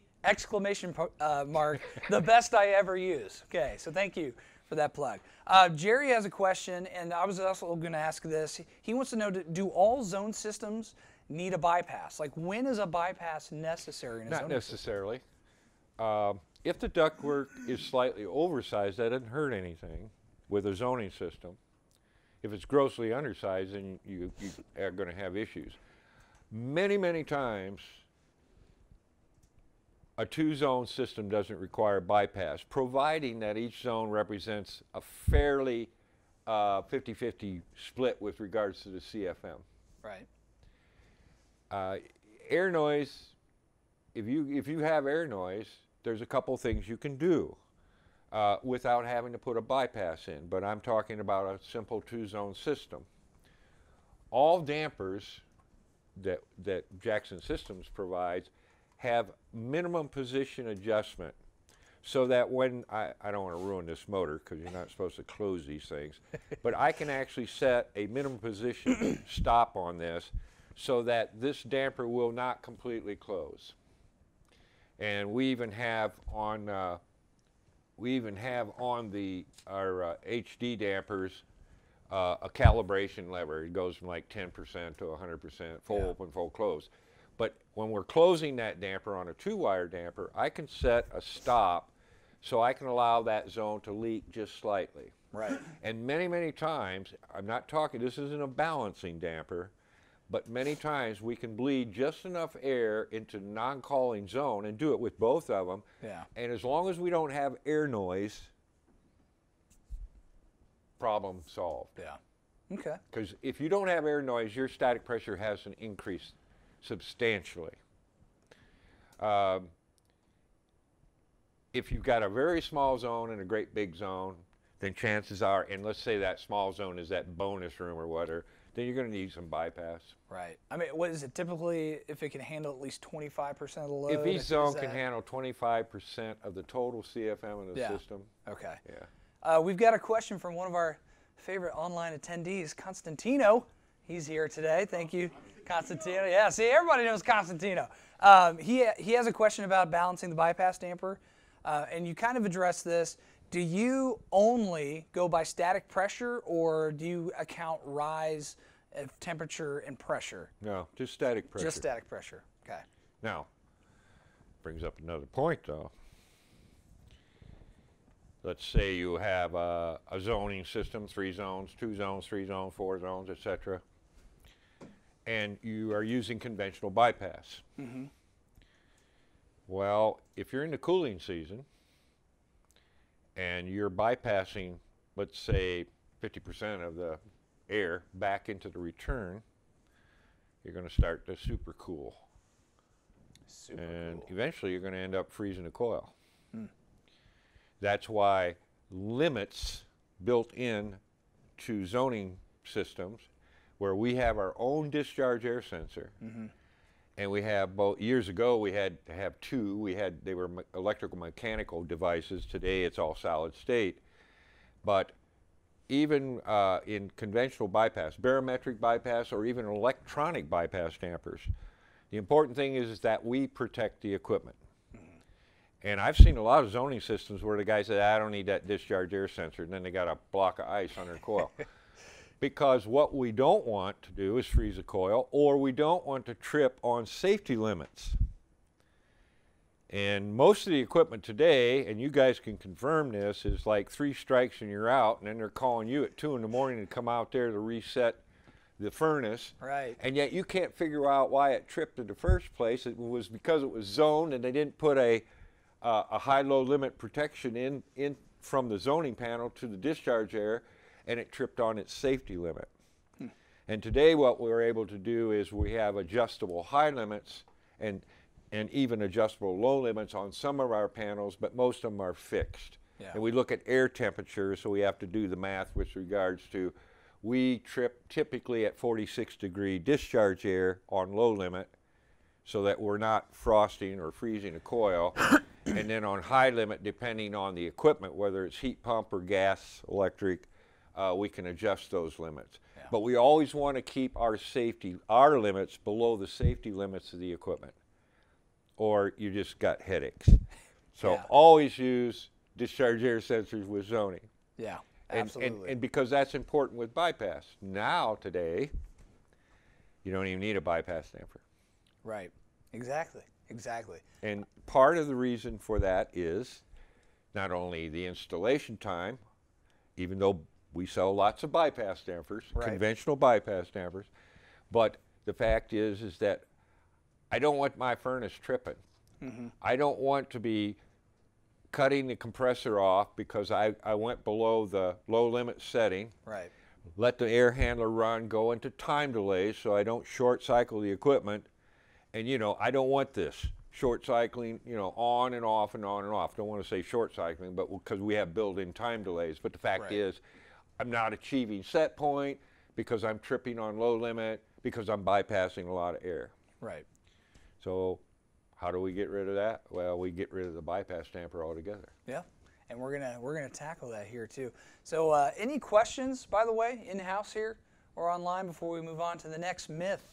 the best I ever use. Okay, so thank you for that plug. Jerry has a question, and I was also going to ask this. He wants to know, do all zone systems need a bypass? Like, when is a bypass necessary? Not necessarily. If the ductwork is slightly oversized, that doesn't hurt anything with a zoning system. If it's grossly undersized, then you are going to have issues. Many, many times, a two-zone system doesn't require bypass, providing that each zone represents a fairly 50-50 split with regards to the CFM. Right. Air noise, if you have air noise, there's a couple things you can do without having to put a bypass in, but I'm talking about a simple two-zone system. All dampers that Jackson Systems provides have minimum position adjustment. so that when, I don't want to ruin this motor because you're not supposed to close these things, but I can actually set a minimum position stop on this so that this damper will not completely close. And we even have on our HD dampers a calibration lever. It goes from like 10% to 100%, full open, full close. But when we're closing that damper on a 2-wire damper, I can set a stop so I can allow that zone to leak just slightly. Right. And many, many times, I'm not talking, this isn't a balancing damper, but many times we can bleed just enough air into non-calling zone and do it with both of them. Yeah. And as long as we don't have air noise, problem solved. Yeah. Okay. Because if you don't have air noise, your static pressure hasn't increased substantially. If you've got a very small zone and a great big zone, then chances are, and let's say that small zone is that bonus room or whatever, then you're going to need some bypass. Right. I mean, what is it typically, if it can handle at least 25% of the load? If each zone can handle 25% of the total CFM in the system. Okay. Yeah. We've got a question from one of our favorite online attendees, Constantino. He's here today. Thank you, Constantino. Yeah, see, everybody knows Constantino. He has a question about balancing the bypass damper, and you kind of addressed this. Do you only go by static pressure, or do you account rise of temperature and pressure? No, just static pressure. Just static pressure, okay. Now, brings up another point, though. Let's say you have a zoning system, 3 zones, 2 zones, 3 zones, 4 zones, etc., and you are using conventional bypass. Mm-hmm. Well, if you're in the cooling season, and you're bypassing, let's say, 50% of the air back into the return, you're going to start to super cool. Super and cool. Eventually you're going to end up freezing the coil. Hmm. That's why limits built in to zoning systems, where we have our own discharge air sensor, mm-hmm. and we have both. Years ago, we had to have 2. They were electrical mechanical devices. Today, it's all solid state. But even in conventional bypass, barometric bypass, or even electronic bypass dampers, the important thing is that we protect the equipment. And I've seen a lot of zoning systems where the guy said, "I don't need that discharge air sensor," and then they got a block of ice on their coil. Because what we don't want to do is freeze a coil, or we don't want to trip on safety limits. And most of the equipment today, and you guys can confirm this, is like 3 strikes and you're out, and then they're calling you at 2 in the morning to come out there to reset the furnace. Right. And yet you can't figure out why it tripped in the first place. It was because it was zoned and they didn't put a high-low limit protection in from the zoning panel to the discharge air, and it tripped on its safety limit. Hmm. And today what we're able to do is we have adjustable high limits and even adjustable low limits on some of our panels, but most of them are fixed. Yeah. And we look at air temperature, so we have to do the math with regards to, we trip typically at 46-degree discharge air on low limit so that we're not frosting or freezing a coil. And then on high limit, depending on the equipment, whether it's heat pump or gas, electric, we can adjust those limits. Yeah. But we always want to keep our safety, our limits below the safety limits of the equipment, or you just got headaches. So always use discharge air sensors with zoning. Yeah, absolutely. And because that's important with bypass. Now, today, you don't even need a bypass damper. Right, exactly, exactly. And part of the reason for that is not only the installation time, even though we sell lots of bypass dampers, right, conventional bypass dampers, but the fact is that I don't want my furnace tripping. Mm-hmm. I don't want to be cutting the compressor off because I went below the low limit setting. Right. Let the air handler run, go into time delays so I don't short cycle the equipment. And, you know, I don't want this short cycling, you know, on and off and on and off. Don't want to say short cycling, but because we have built-in time delays. But the fact is, I'm not achieving set point because I'm tripping on low limit because I'm bypassing a lot of air. Right. So How do we get rid of that? Well, we get rid of the bypass damper altogether. Yeah, and we're gonna tackle that here too. So any questions, by the way, in house here or online before we move on to the next myth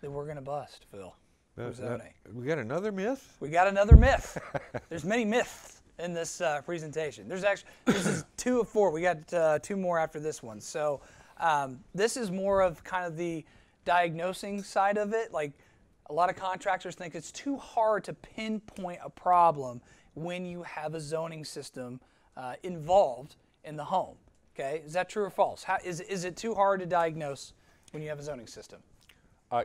that we're gonna bust, Phil? We got another myth. We got another myth. There's many myths in this presentation. There's actually this is 2 of 4. We got 2 more after this one. So this is more of kind of the diagnosing side of it. Like a lot of contractors think it's too hard to pinpoint a problem when you have a zoning system involved in the home. Okay, is that true or false? Is it too hard to diagnose when you have a zoning system?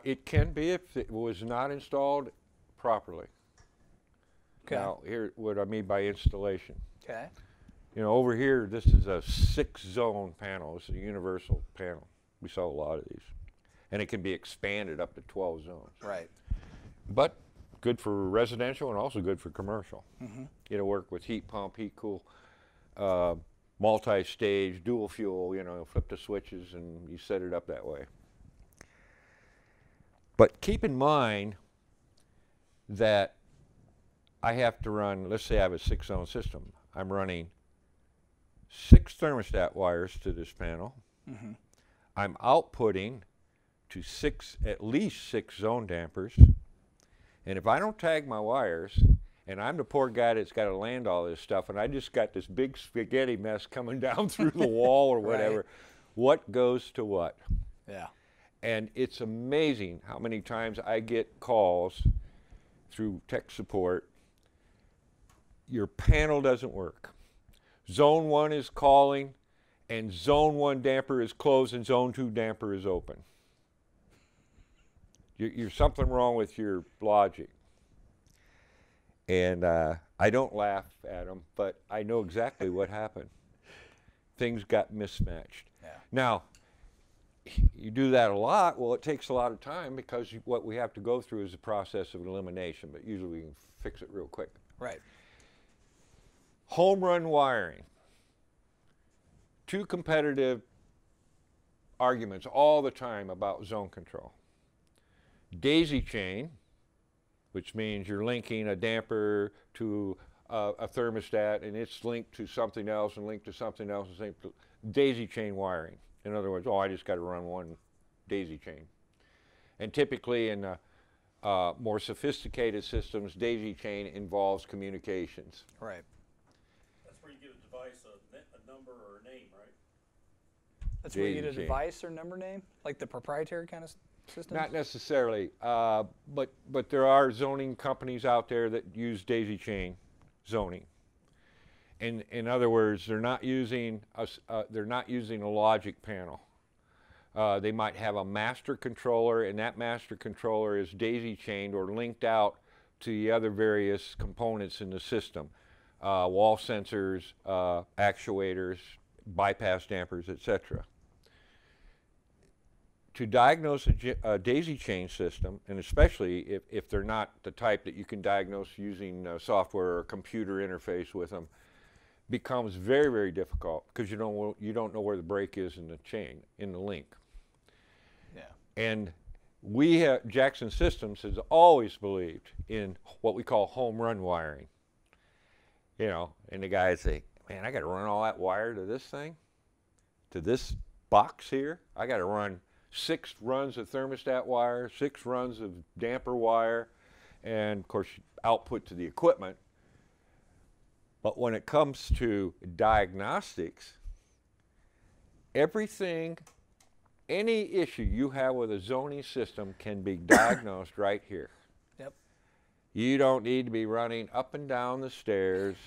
It can be if it was not installed properly. Okay. Now, here, what I mean by installation. Okay. You know, over here, this is a 6-zone panel. It's a universal panel. We saw a lot of these. And it can be expanded up to 12 zones. Right. But good for residential and also good for commercial. Mm-hmm. It'll work with heat pump, heat cool, multi-stage, dual fuel, you know, flip the switches and you set it up that way. But keep in mind that I have to run, let's say I have a 6-zone system. I'm running 6 thermostat wires to this panel. Mm-hmm. I'm outputting to at least six zone dampers. And if I don't tag my wires, and I'm the poor guy that's got to land all this stuff, and I just got this big spaghetti mess coming down through the wall or whatever, right. What goes to what? Yeah. And it's amazing how many times I get calls through tech support. Your panel doesn't work. Zone 1 is calling, and zone 1 damper is closed, and zone 2 damper is open. You're something wrong with your logic. And I don't laugh at them, but I know exactly what happened. Things got mismatched. Yeah. Now, you do that a lot, well, it takes a lot of time because what we have to go through is a process of elimination, but usually we can fix it real quick. Right. Home run wiring. 2 competitive arguments all the time about zone control. Daisy chain, which means you're linking a damper to a thermostat and it's linked to something else and linked to something else. Daisy chain wiring. In other words, oh, I just got to run one daisy chain. And typically in more sophisticated systems, daisy chain involves communications. Right. That's where you get a device, a number, or a name, right? That's where you get a device or number name? Like the proprietary kind of system? Not necessarily, but there are zoning companies out there that use daisy chain zoning. In other words, they're not using a logic panel. They might have a master controller, and that master controller is daisy chained or linked out to the other various components in the system, wall sensors, actuators, bypass dampers, etc. To diagnose a daisy chain system, and especially if they're not the type that you can diagnose using software or computer interface with them, becomes very, very difficult because you don't know where the break is in the chain, in the link. Yeah. And we have, Jackson Systems has always believed in what we call home run wiring. You know, and the guys say, man, I got to run all that wire to this thing, to this box here. I got to run 6 runs of thermostat wire, 6 runs of damper wire, and of course output to the equipment. But when it comes to diagnostics, everything, any issue you have with a zoning system can be diagnosed right here. Yep. You don't need to be running up and down the stairs.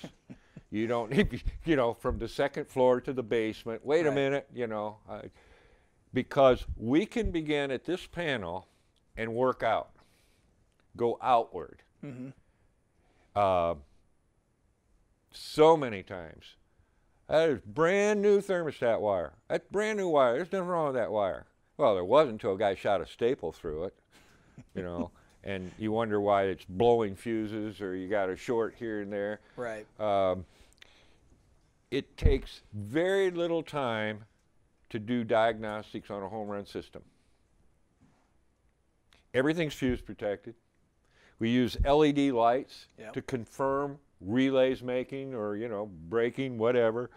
You don't need to be, you know, from the 2nd floor to the basement. Wait right. a minute, you know, because we can begin at this panel and work out, go outward. Mm-hmm. So many times. That is brand new thermostat wire. That's brand new wire. There's nothing wrong with that wire. Well, there wasn't until a guy shot a staple through it, you know, and you wonder why it's blowing fuses or you got a short here and there. Right. It takes very little time to do diagnostics on a home run system. Everything's fuse protected. We use LED lights to confirm relays making or, you know, breaking, whatever.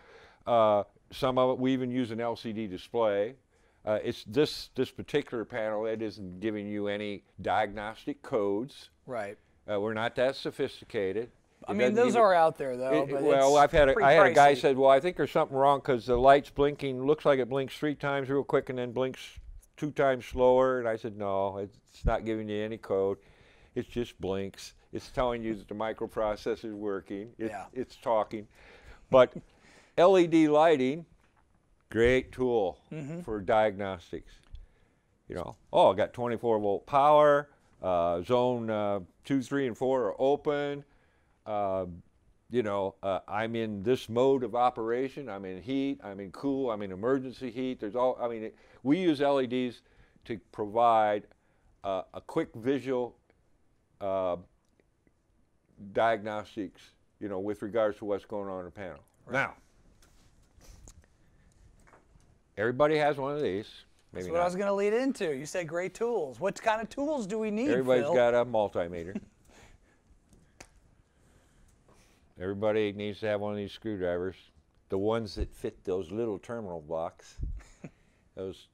Some of it, we even use an LCD display. It's this particular panel, it isn't giving you any diagnostic codes. Right. We're not that sophisticated. I mean, those are out there, though. Well, I had a guy said, well, I think there's something wrong because the light's blinking, looks like it blinks 3 times real quick and then blinks 2 times slower. And I said, no, it's not giving you any code. It just blinks. It's telling you that the microprocessor is working. It's talking. But LED lighting, great tool for diagnostics. You know, oh, I got 24-volt power. Zone 2, 3, and 4 are open. You know, I'm in this mode of operation. I'm in heat. I'm in cool. I'm in emergency heat. There's all. I mean, we use LEDs to provide a quick visual diagnostics, you know, with regards to what's going on in the panel. Right. Now, everybody has one of these. Maybe That's what I was going to lead into. You said great tools. What kind of tools do we need? Everybody's got a multimeter. Everybody needs to have one of these screwdrivers, the ones that fit those little terminal blocks, those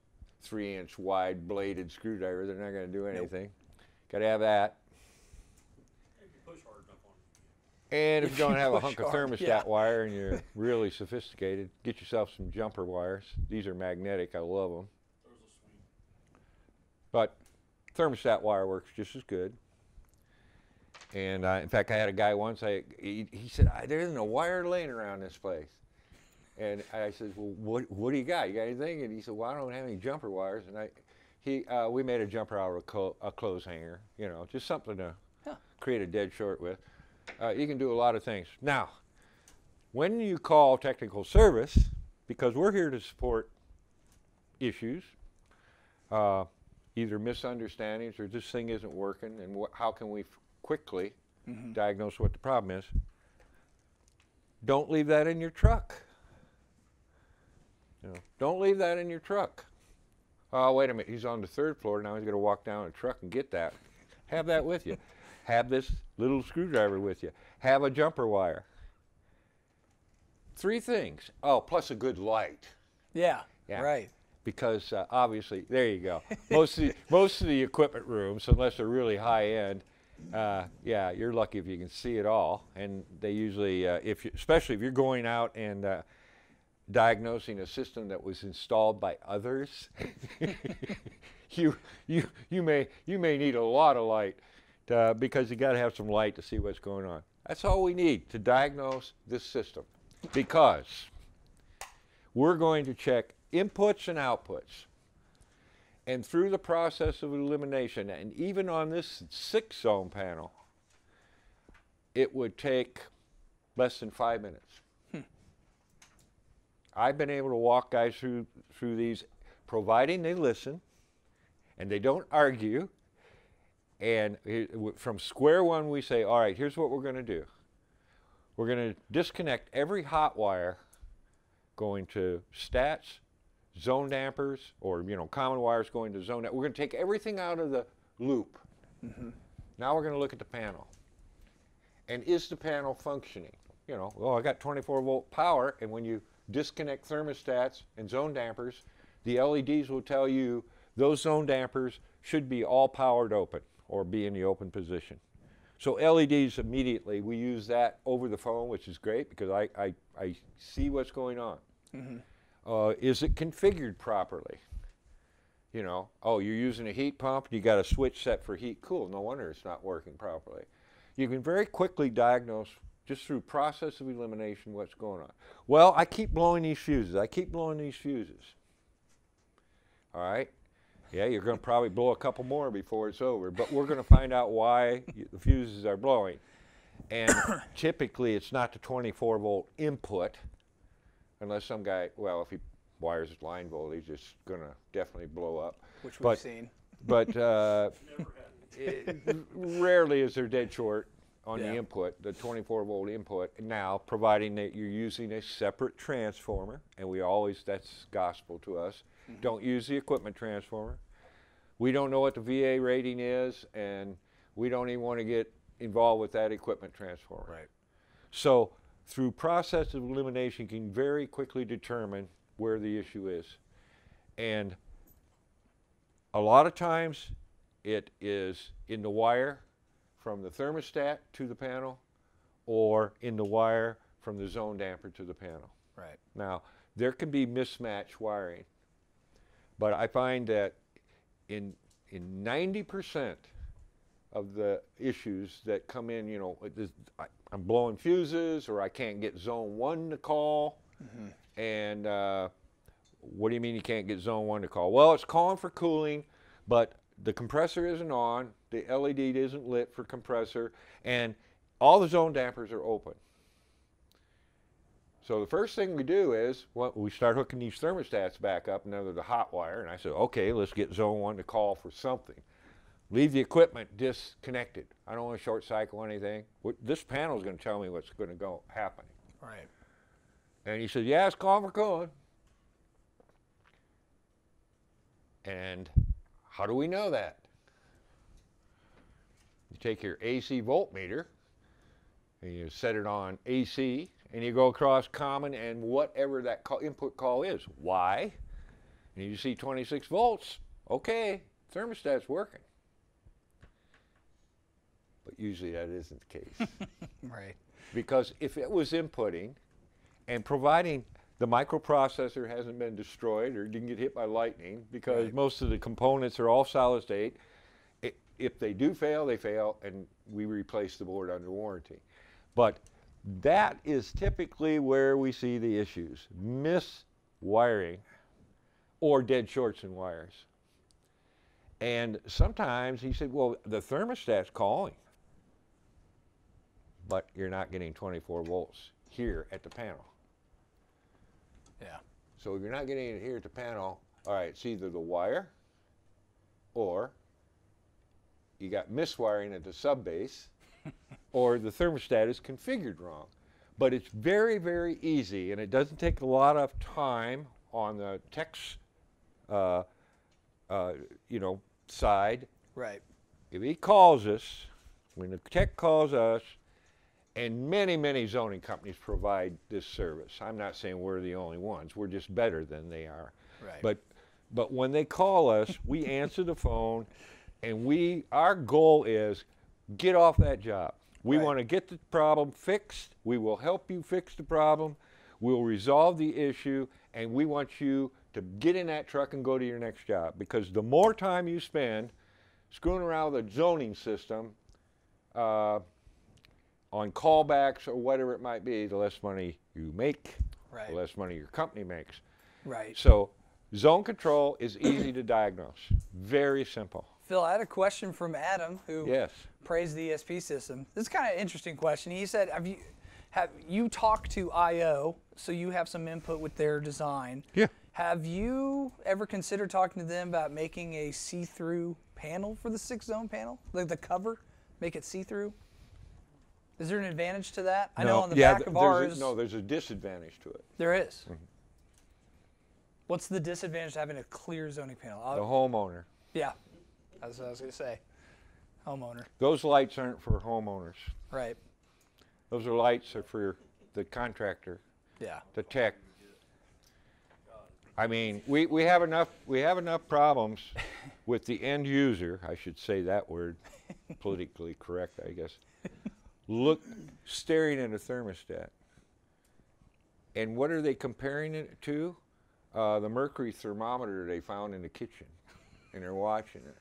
3-inch wide bladed screwdrivers. They're not going to do anything. Nope. Got to have that. If you push hard enough on it. And if you don't have a hunk of thermostat wire and you're really sophisticated, get yourself some jumper wires. These are magnetic. I love them. But thermostat wire works just as good. And in fact, I had a guy once, he said, there isn't a wire laying around this place. And I said, well, what do you got? You got anything? And he said, well, I don't have any jumper wires. And we made a jumper out of a clothes hanger, you know, just something to create a dead short with. You can do a lot of things. Now, when you call technical service, because we're here to support issues, either misunderstandings or this thing isn't working, and how can we quickly diagnose what the problem is. Don't leave that in your truck. You know, don't leave that in your truck. Oh, wait a minute, he's on the 3rd floor, now he's gonna walk down a truck and get that. Have that with you. Have this little screwdriver with you. Have a jumper wire. 3 things. Oh, plus a good light. Yeah. Right. Because obviously, there you go. Most of the equipment rooms, unless they're really high end, yeah, you're lucky if you can see it all. And they usually, especially if you're going out and diagnosing a system that was installed by others, you may need a lot of light because you got to have some light to see what's going on. That's all we need to diagnose this system, because we're going to check inputs and outputs. And through the process of elimination, and even on this 6-zone panel, it would take less than 5 minutes. I've been able to walk guys through these, providing they listen and they don't argue. And from square one, we say, all right, here's what we're going to do. We're going to disconnect every hot wire going to stats, zone dampers, or, you know, common wires going to zone. We're going to take everything out of the loop. Now we're going to look at the panel. And is the panel functioning? You know, well, I got 24-volt power, and when you disconnect thermostats and zone dampers, the LEDs will tell you those zone dampers should be all powered open or be in the open position. So LEDs immediately, we use that over the phone, which is great because I see what's going on. Is it configured properly? You know, oh, you're using a heat pump, you got a switch set for heat cool. No wonder it's not working properly. You can very quickly diagnose just through process of elimination what's going on. Well, I keep blowing these fuses. All right. Yeah, you're going to probably blow a couple more before it's over, but we're going to find out why the fuses are blowing. And typically it's not the 24-volt input. Unless some guy, well, if he wires his line voltage, it's going to definitely blow up. Which we've seen. But rarely is there dead short on the input, the 24-volt input. Now, providing that you're using a separate transformer, and we always, that's gospel to us, don't use the equipment transformer. We don't know what the VA rating is, and we don't even want to get involved with that equipment transfer. Right. So through process of elimination can very quickly determine where the issue is. And a lot of times it is in the wire from the thermostat to the panel, or in the wire from the zone damper to the panel. Right. Now, there can be mismatched wiring, but I find that in 90% of the issues that come in, you know, I'm blowing fuses, or I can't get zone one to call. Mm-hmm. And what do you mean you can't get zone one to call? Well, it's calling for cooling, but the compressor isn't on, the LED isn't lit for compressor, and all the zone dampers are open. So the first thing we do is, well, we start hooking these thermostats back up, and they're the hot wire, and I said, okay, let's get zone one to call for something. Leave the equipment disconnected. I don't want to short cycle anything. This panel's going to tell me what's going to go happen. Right. And he said, yeah, it's calling for cooling. And how do we know that? You take your AC voltmeter, and you set it on AC, and you go across common and whatever that input call is. Why? And you see 26 volts. Okay, thermostat's working. But usually that isn't the case. Right. Because if it was inputting, and providing the microprocessor hasn't been destroyed or didn't get hit by lightning, because right. most of the components are all solid state, if they do fail, they fail, and we replace the board under warranty. But that is typically where we see the issues, miswiring or dead shorts and wires. And sometimes he said, well, the thermostat's calling, but you're not getting 24 volts here at the panel. Yeah. So if you're not getting it here at the panel, all right, it's either the wire or you got miswiring at the subbase or the thermostat is configured wrong. But it's very, very easy, and it doesn't take a lot of time on the tech's you know, side. Right. If he calls us, when the tech calls us, and many, many zoning companies provide this service. I'm not saying we're the only ones. We're just better than they are. Right. But when they call us, we answer the phone, and our goal is get off that job. We right. want to get the problem fixed. We will help you fix the problem. We'll resolve the issue, and we want you to get in that truck and go to your next job. Because the more time you spend screwing around with a zoning system, on callbacks or whatever it might be, the less money you make, right. the less money your company makes. Right. So zone control is easy to diagnose, very simple. Phil, I had a question from Adam, who yes. praised the ESP system. This is kind of an interesting question. He said, have you talked to IO, so you have some input with their design. Yeah. Have you ever considered talking to them about making a see-through panel for the 6-zone panel? Like the cover, make it see-through? Is there an advantage to that? No. I know on the back of ours... No, there's a disadvantage to it. There is? Mm-hmm. What's the disadvantage to having a clear zoning panel? The homeowner. Yeah, that's what I was going to say. Homeowner. Those lights aren't for homeowners. Right. Those lights are for the contractor. Yeah. The tech. I mean, we have enough problems with the end user, I should say that word, politically correct, I guess. Staring at a thermostat. And what are they comparing it to? The mercury thermometer they found in the kitchen, and they're watching it.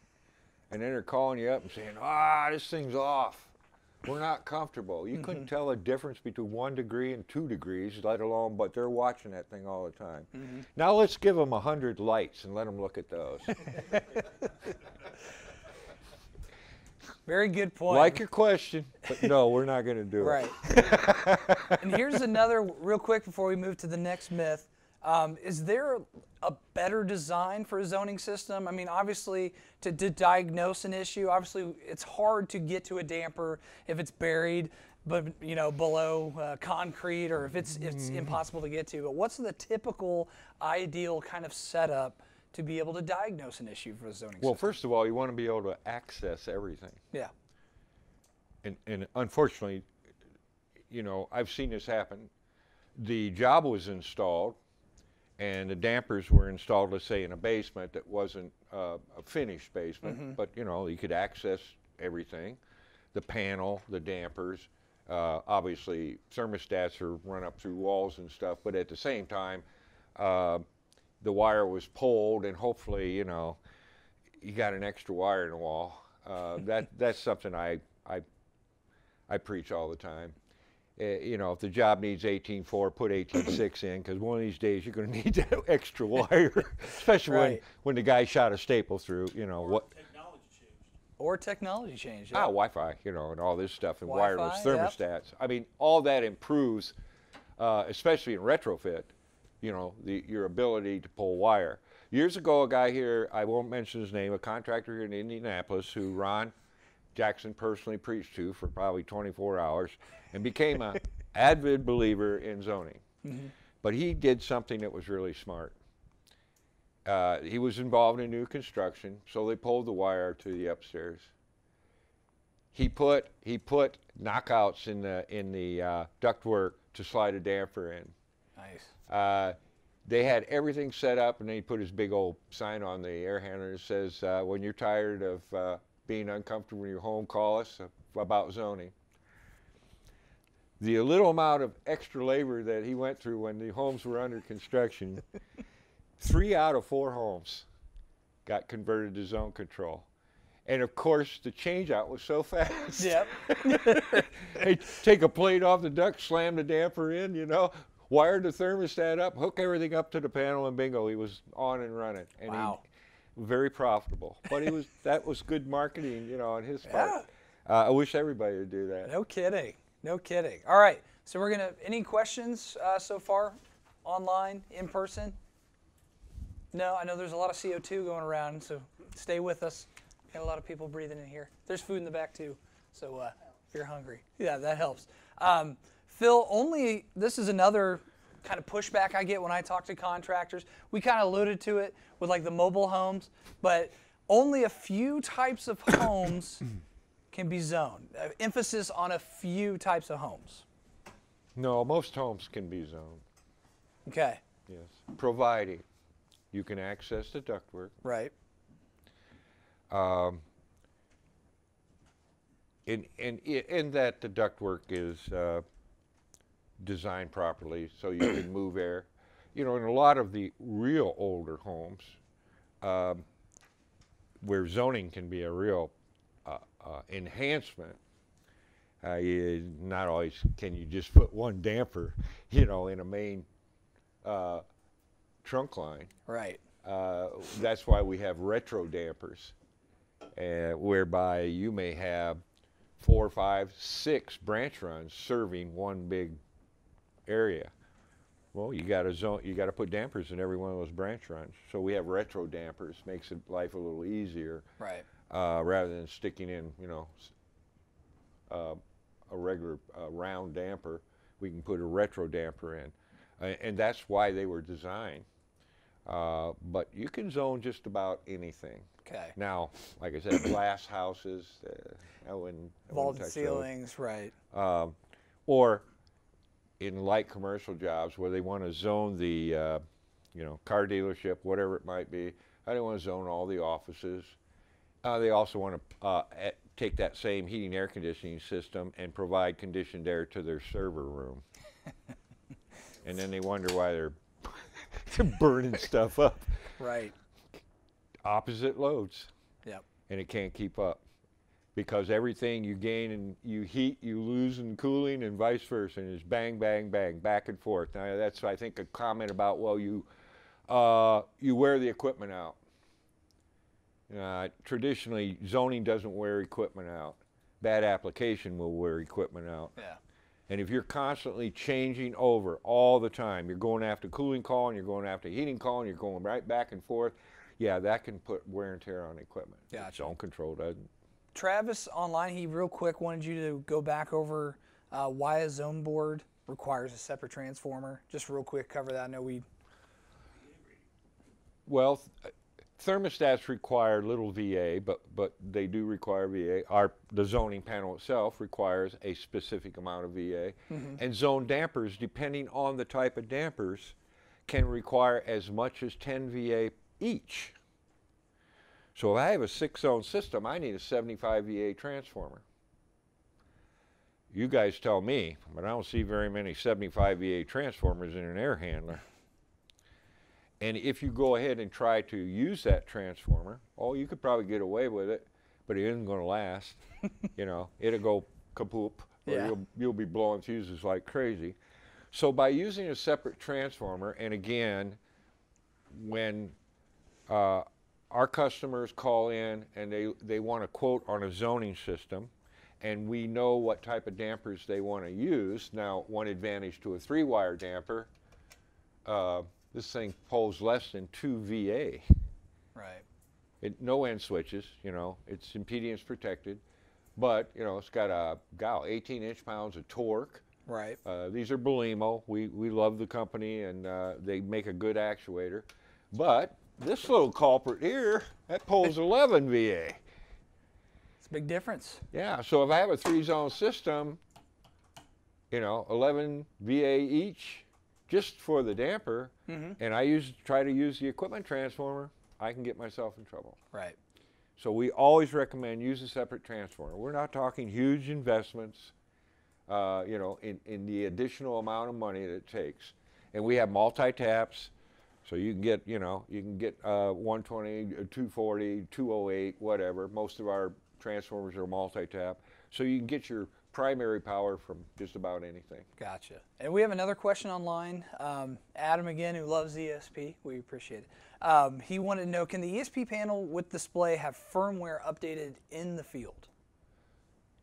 And then they're calling you up and saying, ah, this thing's off. We're not comfortable. You mm-hmm. couldn't tell a difference between 1 degree and 2 degrees, let alone, but they're watching that thing all the time. Mm-hmm. Now let's give them 100 lights and let them look at those. Very good point. Like your question, but no, we're not going to do right. it. Right. And here's another, real quick before we move to the next myth. Is there a better design for a zoning system? I mean, obviously, to diagnose an issue, obviously, it's hard to get to a damper if it's buried, but you know, below concrete, or if it's impossible to get to. But what's the typical, ideal kind of setup to be able to diagnose an issue for a zoning system? Well, first of all, you want to be able to access everything. Yeah. and unfortunately, you know, I've seen this happen. The job was installed, and the dampers were installed, let's say, in a basement that wasn't a finished basement, mm-hmm. but, you know, you could access everything, the panel, the dampers. Obviously, thermostats are run up through walls and stuff, but at the same time, the wire was pulled, and hopefully, you know, you got an extra wire in the wall. That's something I preach all the time. You know, if the job needs 18.4, put 18.6 in, because one of these days you're going to need that extra wire, especially right. when the guy shot a staple through, you know, or what. Technology changed. Or technology changed. Yeah. Ah, Wi-Fi, you know, and all this stuff, and wireless thermostats. Yep. I mean, all that improves, especially in retrofit, you know, your ability to pull wire. Years ago, a guy here, I won't mention his name, a contractor here in Indianapolis who Ron Jackson personally preached to for probably 24 hours and became an avid believer in zoning. Mm-hmm. But he did something that was really smart. He was involved in new construction, so they pulled the wire to the upstairs. He put knockouts in the ductwork to slide a damper in. Nice. They had everything set up, and then he put his big old sign on the air handler that says, when you're tired of being uncomfortable in your home, call us about zoning. The little amount of extra labor that he went through when the homes were under construction, 3 out of 4 homes got converted to zone control. And of course, the change out was so fast. Yep. They take a plate off the duct, slam the damper in, you know, wire the thermostat up, hook everything up to the panel, and bingo, he was on and running. And wow. Very profitable, but it was that was good marketing, you know, on his part. Yeah. I wish everybody would do that. No kidding, no kidding. All right, so we're gonna. Any questions so far, online, in person? No, I know there's a lot of CO2 going around, so stay with us. Got a lot of people breathing in here. There's food in the back too, so if you're hungry, yeah, that helps. Phil, this is another kind of pushback I get when I talk to contractors. We kind of alluded to it with like the mobile homes, but only a few types of homes can be zoned. Emphasis on a few types of homes. No, most homes can be zoned. Okay. Yes, providing you can access the ductwork. Right. In that the ductwork is designed properly so you can move air. You know, in a lot of the real older homes, where zoning can be a real enhancement, not always can you just put one damper, you know, in a main trunk line. Right. That's why we have retro dampers, whereby you may have 4, 5, 6 branch runs serving one big area. Well, you got to put dampers in every one of those branch runs. So we have retro dampers, makes life a little easier, right? Rather than sticking in, you know, a regular round damper, we can put a retro damper in, and that's why they were designed. But you can zone just about anything. Okay. Now, like I said, glass houses, vaulted ceilings, right? Or in light commercial jobs where they want to zone the, you know, car dealership, whatever it might be. They want to zone all the offices. They also want to take that same heating and air conditioning system and provide conditioned air to their server room. And then they wonder why they're burning stuff up. Right. Opposite loads. Yep. And it can't keep up. Because everything you gain and you heat, you lose in cooling, and vice versa, and it's bang, bang, bang, back and forth. Now that's, I think, a comment about, well, you wear the equipment out. Traditionally, zoning doesn't wear equipment out. Bad application will wear equipment out. Yeah. And if you're constantly changing over all the time, you're going after cooling call, and you're going after heating call, and you're going right back and forth. Yeah, that can put wear and tear on equipment. Yeah. Zone control doesn't. Travis online, he real quick wanted you to go back over why a zone board requires a separate transformer. Just real quick, cover that. I know we. Well, Thermostats require little VA, but they do require VA. The zoning panel itself requires a specific amount of VA. Mm-hmm. And zone dampers, depending on the type of dampers, can require as much as 10 VA each. So if I have a 6-zone system, I need a 75 VA transformer. You guys tell me, but I don't see very many 75 VA transformers in an air handler. And if you go ahead and try to use that transformer, oh, you could probably get away with it, but it isn't going to last. You know, it'll go kapoop, or yeah, you'll be blowing fuses like crazy. So by using a separate transformer, and again, when our customers call in and they want a quote on a zoning system, and we know what type of dampers they want to use. Now, one advantage to a 3-wire damper, this thing pulls less than 2 VA. Right. No end switches, you know, it's impedance protected, but, you know, it's got a, 18 inch-pounds of torque. Right. These are Belimo. We love the company, and they make a good actuator. But this little culprit here, that pulls 11 VA. It's a big difference. Yeah, so if I have a 3-zone system, you know, 11 VA each, just for the damper, mm-hmm, and I try to use the equipment transformer, I can get myself in trouble. Right. So we always recommend use a separate transformer. We're not talking huge investments, you know, in the additional amount of money that it takes. And we have multi-taps, so you can get, you know, you can get 120, 240, 208, whatever. Most of our transformers are multi-tap, so you can get your primary power from just about anything. Gotcha. And we have another question online. Adam again, who loves ESP, we appreciate it. He wanted to know, can the ESP panel with display have firmware updated in the field?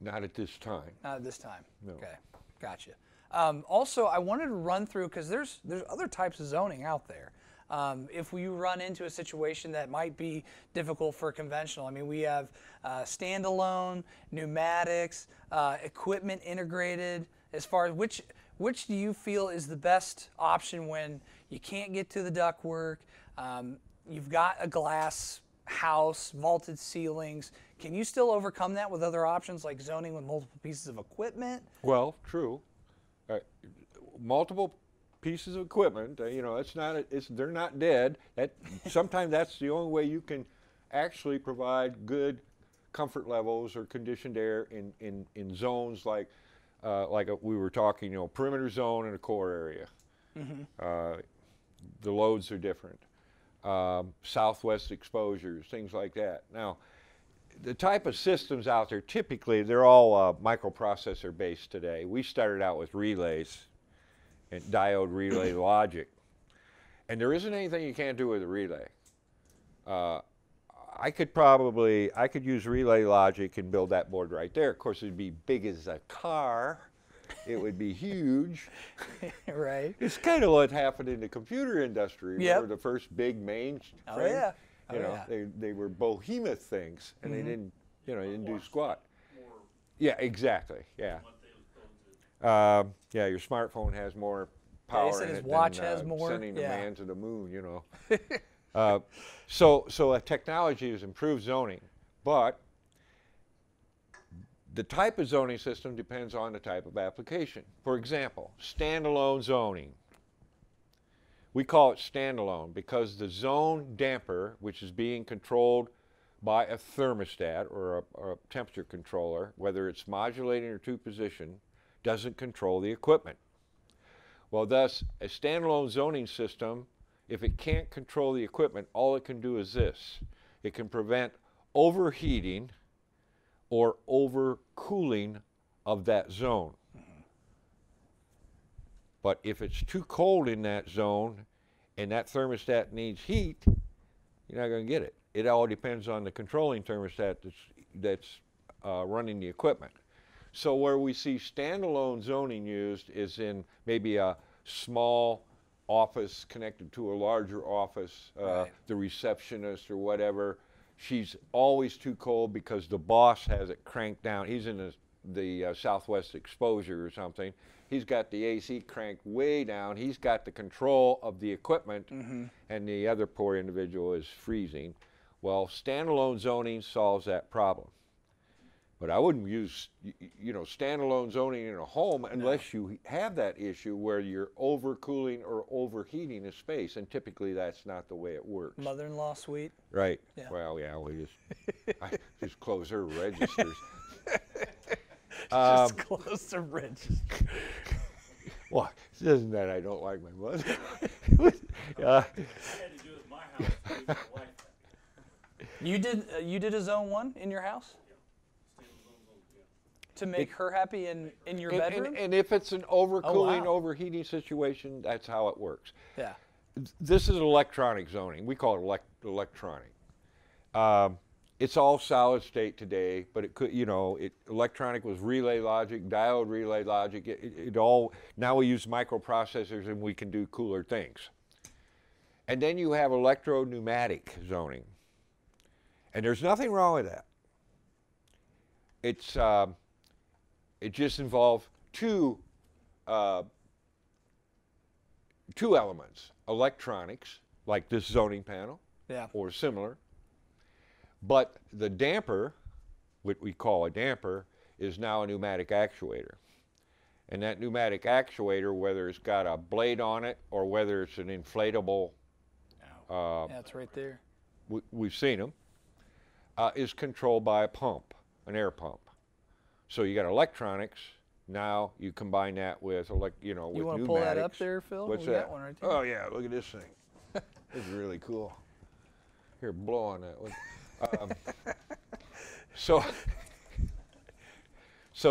Not at this time. Not at this time. No. Okay, gotcha. Also, I wanted to run through, because there's other types of zoning out there. If you run into a situation that might be difficult for conventional, I mean, we have standalone, pneumatics, equipment integrated. As far as which do you feel is the best option when you can't get to the ductwork? You've got a glass house, vaulted ceilings. Can you still overcome that with other options like zoning with multiple pieces of equipment? Well, true. Multiple pieces of equipment, you know, it's not, they're not dead. Sometimes that's the only way you can actually provide good comfort levels or conditioned air in zones like we were talking, you know, perimeter zone and a core area. Mm-hmm. The loads are different. Southwest exposures, things like that. Now, the type of systems out there, typically, they're all microprocessor based today. We started out with relays and diode relay logic. And there isn't anything you can't do with a relay. I could use relay logic and build that board right there. Of course, it'd be big as a car. It would be huge. Right. It's kind of what happened in the computer industry. Yep. Remember the first big mainframe? Oh, yeah. Oh, you know, yeah. They were behemoth things, and mm-hmm, they didn't, you know, didn't do squat. Yeah, exactly, yeah. Yeah, your smartphone has more power. Yeah, his watch has more. Sending a man to the moon, you know. So technology has improved zoning, but the type of zoning system depends on the type of application. For example, standalone zoning. We call it standalone because the zone damper, which is being controlled by a thermostat or a temperature controller, whether it's modulating or two-position, doesn't control the equipment. Well, thus, a standalone zoning system, if it can't control the equipment, all it can do is this. It can prevent overheating or overcooling of that zone. But if it's too cold in that zone and that thermostat needs heat, you're not going to get it. It all depends on the controlling thermostat that's running the equipment. So where we see standalone zoning used is in maybe a small office connected to a larger office, right, the receptionist or whatever. She's always too cold because the boss has it cranked down. He's in his the southwest exposure or something. He's got the AC cranked way down. He's got the control of the equipment, and the other poor individual is freezing. Well, standalone zoning solves that problem. But I wouldn't use, you know, standalone zoning in a home unless you have that issue where you're overcooling or overheating a space, and typically that's not the way it works. Mother-in-law suite. Right. Yeah. Well, yeah, we just, I just close her registers. Just close the register. Well, it isn't that I don't like my mother. I had to do it at my house. My wife. You did a zone one in your house? Yeah. To make her happy in your bedroom? And if it's an overcooling, overheating situation, that's how it works. Yeah. This is electronic zoning. We call it electronic. It's all solid state today, but it could, you know, electronic was relay logic, diode relay logic. It all, now we use microprocessors and we can do cooler things. And then you have electro-pneumatic zoning. And there's nothing wrong with that. It's, it just involves two elements, electronics, like this zoning panel, or similar. But the damper, what we call a damper, is now a pneumatic actuator. And that pneumatic actuator, whether it's got a blade on it or whether it's an inflatable, that's right there. We've seen them, is controlled by a pump, an air pump. So you got electronics. Now you combine that with, you know, with pneumatics. You want to pull that up there, Phil? What's that? Got one right there. Oh yeah, look at this thing. This is really cool. Here, blow on that one. So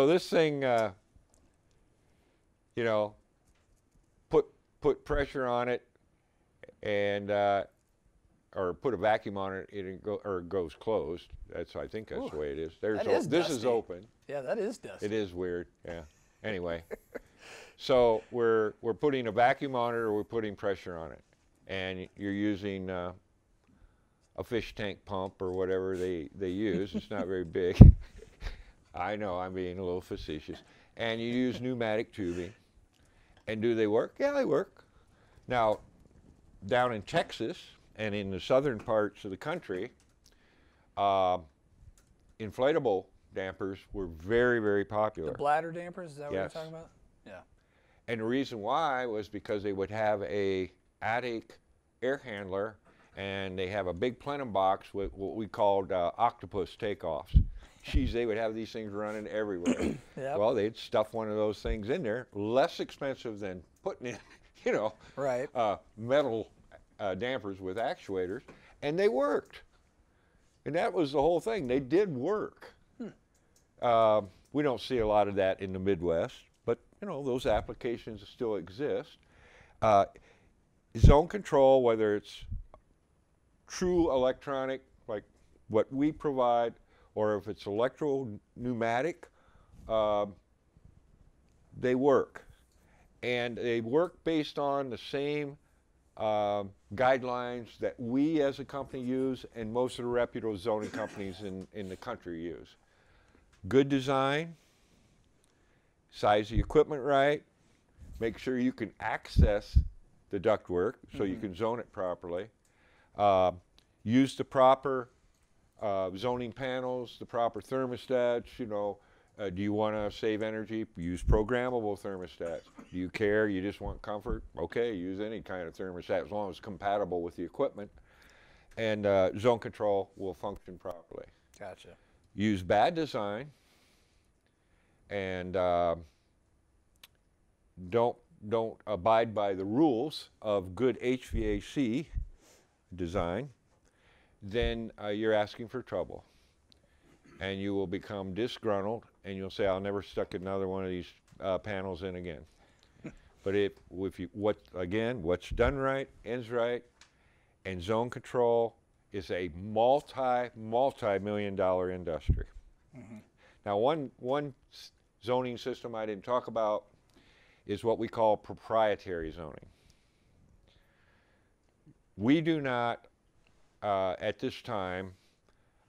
this thing, you know, put pressure on it, and or put a vacuum on it, it goes closed. That's, I think that's the way it is. This is open. Yeah, that is dusty. It is weird. Yeah. Anyway, so we're putting a vacuum on it, or we're putting pressure on it, and you're using. A fish tank pump or whatever they use. It's not very big. I know, I'm being a little facetious. And you use pneumatic tubing. And do they work? Yeah, they work. Now, down in Texas and in the southern parts of the country, inflatable dampers were very, very popular. The bladder dampers, is that what you're talking about? Yeah. And the reason why was because they would have an attic air handler, and they have a big plenum box with what we called octopus takeoffs. Geez, they would have these things running everywhere. Well, they'd stuff one of those things in there, less expensive than putting in, you know, metal dampers with actuators, and they worked. And that was the whole thing. They did work. We don't see a lot of that in the Midwest, but, you know, those applications still exist. Zone control, whether it's true electronic, like what we provide, or if it's electro-pneumatic, they work. And they work based on the same guidelines that we as a company use and most of the reputable zoning companies in the country use. Good design, size the equipment right, make sure you can access the ductwork so you can zone it properly. Use the proper zoning panels, the proper thermostats, you know. Do you want to save energy? Use programmable thermostats. Do you care? You just want comfort? Okay, use any kind of thermostat as long as it's compatible with the equipment. And zone control will function properly. Gotcha. Use bad design, and don't abide by the rules of good HVAC design, then you're asking for trouble, and you will become disgruntled, and you'll say, I'll never stick another one of these panels in again. But what's done right ends right, and zone control is a multi-million-dollar industry. Now, one zoning system I didn't talk about is what we call proprietary zoning. We do not, at this time,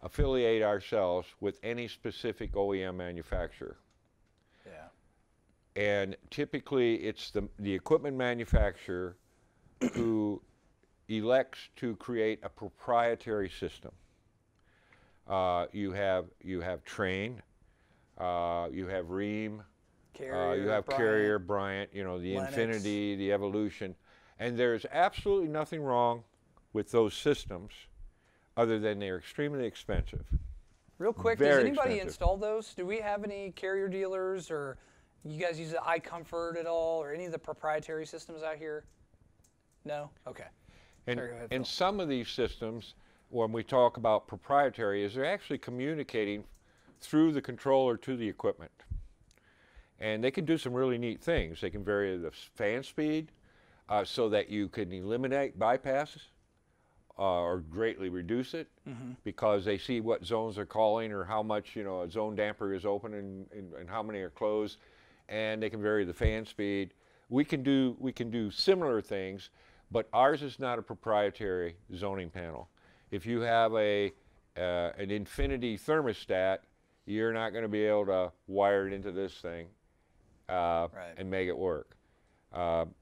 affiliate ourselves with any specific OEM manufacturer. And typically it's the equipment manufacturer who elects to create a proprietary system. You have Trane, you have Ream, Carrier, you have Bryant. Carrier, Bryant, you know, the Lennox. Infinity, the Evolution. And there's absolutely nothing wrong with those systems other than they're extremely expensive. Real quick, does anybody install those? Do we have any Carrier dealers, or you guys use the iComfort at all, or any of the proprietary systems out here? No? Okay. And, sorry, go ahead, and some of these systems, when we talk about proprietary, is they're actually communicating through the controller to the equipment. And they can do some really neat things. They can vary the fan speed so that you can eliminate bypasses or greatly reduce it, because they see what zones are calling or how much, you know, a zone damper is open and how many are closed, and they can vary the fan speed. We can do similar things, but ours is not a proprietary zoning panel. If you have an Infinity thermostat, you're not going to be able to wire it into this thing and make it work.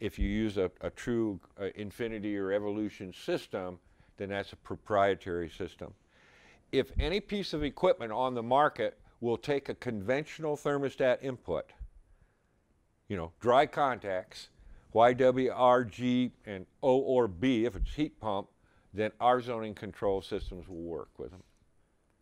If you use a true Infinity or Evolution system, then that's a proprietary system. If any piece of equipment on the market will take a conventional thermostat input, you know, dry contacts, YWRG and O or B, if it's heat pump, then our zoning control systems will work with them,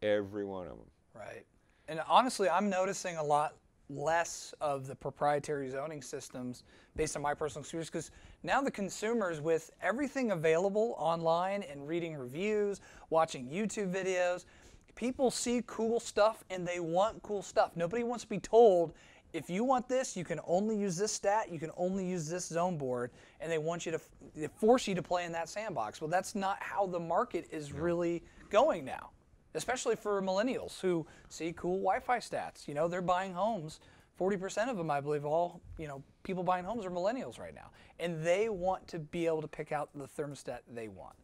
every one of them. Right. And honestly, I'm noticing a lot less of the proprietary zoning systems based on my personal experience, because now the consumers, with everything available online and reading reviews, watching YouTube videos, people see cool stuff and they want cool stuff. Nobody wants to be told, if you want this, you can only use this stat, you can only use this zone board, and they want you to, they force you to play in that sandbox. Well, that's not how the market is really going now, especially for millennials who see cool Wi-Fi stats. You know, they're buying homes. 40% of them, I believe, all, you know, people buying homes are millennials right now, and they want to be able to pick out the thermostat they want.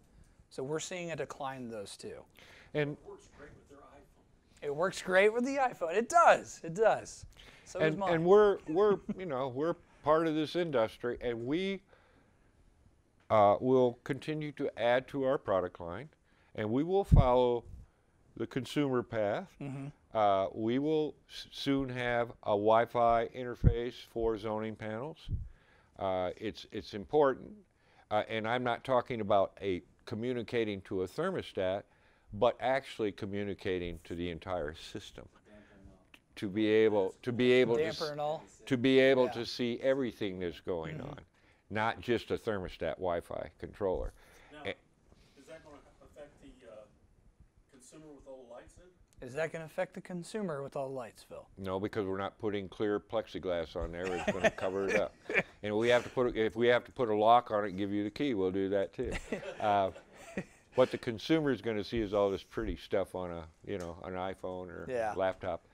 So we're seeing a decline in those two. And it works great with their iPhone. It works great with the iPhone. It does. It does. So and, does mine. And we're you know, we're part of this industry, and we will continue to add to our product line, and we will follow the consumer path. We will soon have a Wi-Fi interface for zoning panels. It's important, and I'm not talking about a communicating to a thermostat, but actually communicating to the entire system, to be able to see everything that's going on, not just a thermostat Wi-Fi controller. Now, is that going to affect the consumer with all the lights in? Is that going to affect the consumer with all the lights, Phil? No, because we're not putting clear plexiglass on there. It's going to cover it up. And we have to put, if we have to put a lock on it and give you the key, we'll do that too. What the consumer is going to see is all this pretty stuff on a, you know, an iPhone or laptop.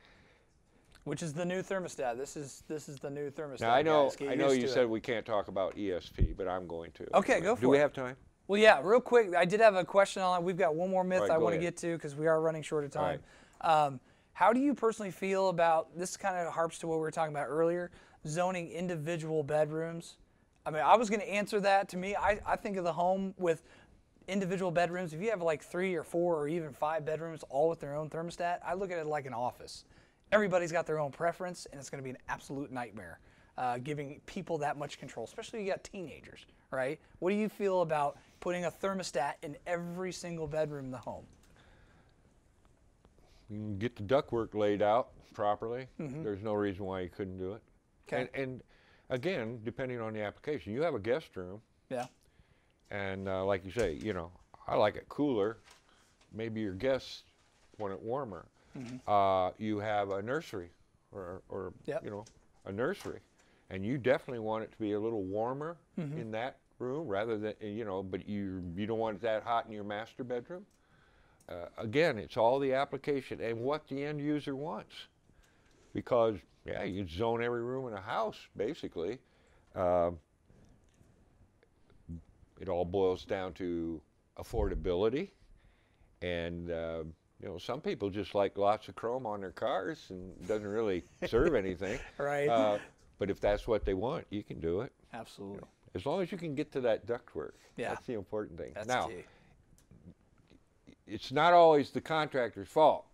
Which is the new thermostat. This is the new thermostat. Now, I know you said we can't talk about ESP, but I'm going to. Okay, go for it. Do we have time? Well, yeah, real quick, I did have a question on. We've got one more myth I want to get to because we are running short of time. Right. How do you personally feel about, this kind of harps to what we were talking about earlier, zoning individual bedrooms? I mean, I was going to answer that. To me, I think of the home with individual bedrooms. If you have like 3 or 4 or even 5 bedrooms all with their own thermostat, I look at it like an office. Everybody's got their own preference, and it's going to be an absolute nightmare giving people that much control, especially you got teenagers, right? What do you feel about putting a thermostat in every single bedroom in the home? You can get the ductwork laid out properly. There's no reason why you couldn't do it. Okay. And again, depending on the application, you have a guest room. Yeah. And like you say, you know, I like it cooler. Maybe your guests want it warmer. You have a nursery, or you know, a nursery, and you definitely want it to be a little warmer in that room rather than, you know, but you don't want it that hot in your master bedroom. Again, it's all the application and what the end user wants, because you zone every room in a house basically. It all boils down to affordability, and you know, some people just like lots of chrome on their cars and doesn't really serve anything. Right. But if that's what they want, you can do it. Absolutely. You know, as long as you can get to that ductwork. Yeah. That's the important thing. That's now, key. It's not always the contractor's fault.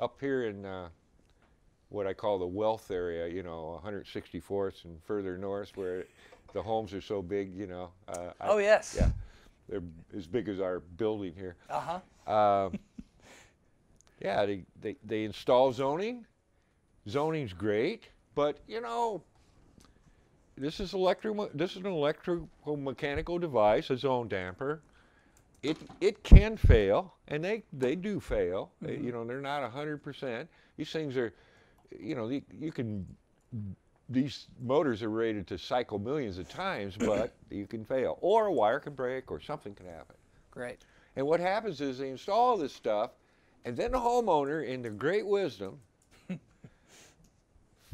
Up here in what I call the wealth area, you know, 164th and further north, where the homes are so big, you know. Oh, yes. Yeah. They're as big as our building here. Uh-huh. Yeah, they install zoning. Zoning's great, but, you know, this is an electromechanical device, a zone damper. It can fail, and they do fail. Mm-hmm. You know, they're not 100%. These things are, you know, these motors are rated to cycle millions of times, but you can fail. Or a wire can break, or something can happen. Great. And what happens is they install this stuff, and then the homeowner, in their great wisdom,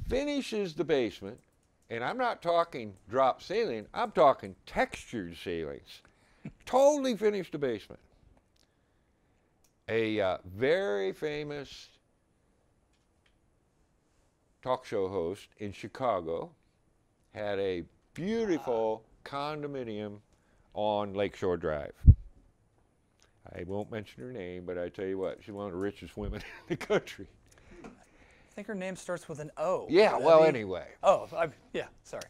finishes the basement, and I'm not talking drop ceiling, I'm talking textured ceilings. Totally finished the basement. A very famous talk show host in Chicago had a beautiful condominium on Lakeshore Drive. I won't mention her name, but I tell you what, she's one of the richest women in the country. I think her name starts with an O. Yeah, well, anyway. Oh, yeah, sorry.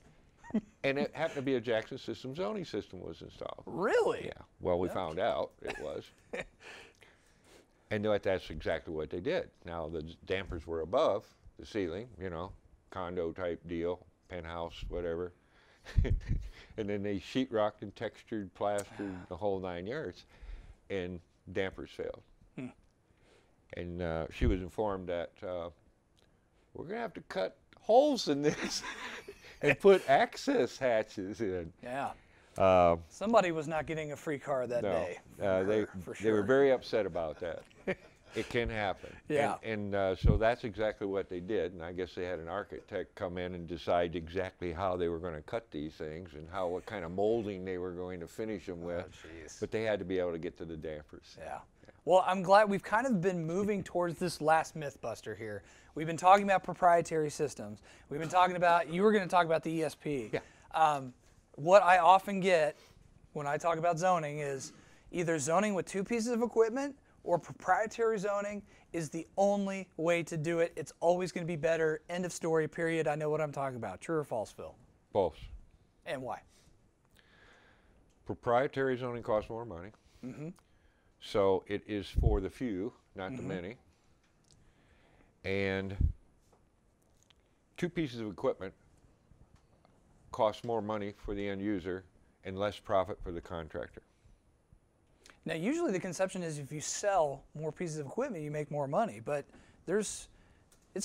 And it happened to be a Jackson Systems zoning system was installed. Really? Yeah. Well, we found out it was. And that's exactly what they did. Now, the dampers were above the ceiling, you know, condo-type deal, penthouse, whatever. And then they sheetrocked and textured, plastered the whole 9 yards, and dampers failed. Hmm. And she was informed that we're going to have to cut holes in this and put access hatches in. Yeah. Somebody was not getting a free car that day. They were very upset about that. It can happen. Yeah. And so that's exactly what they did. And I guess they had an architect come in and decide exactly how they were going to cut these things and what kind of molding they were going to finish them with. Geez. But they had to be able to get to the dampers. Yeah. Well, I'm glad we've kind of been moving towards this last MythBuster here. We've been talking about proprietary systems. We've been talking about, you were going to talk about the ESP. Yeah. What I often get when I talk about zoning is either zoning with two pieces of equipment or proprietary zoning is the only way to do it. It's always going to be better. End of story, period. I know what I'm talking about. True or false, Phil? False. And why? Proprietary zoning costs more money. Mm-hmm. So it is for the few, not the many. And two pieces of equipment cost more money for the end user and less profit for the contractor. Now, usually the conception is if you sell more pieces of equipment, you make more money. But it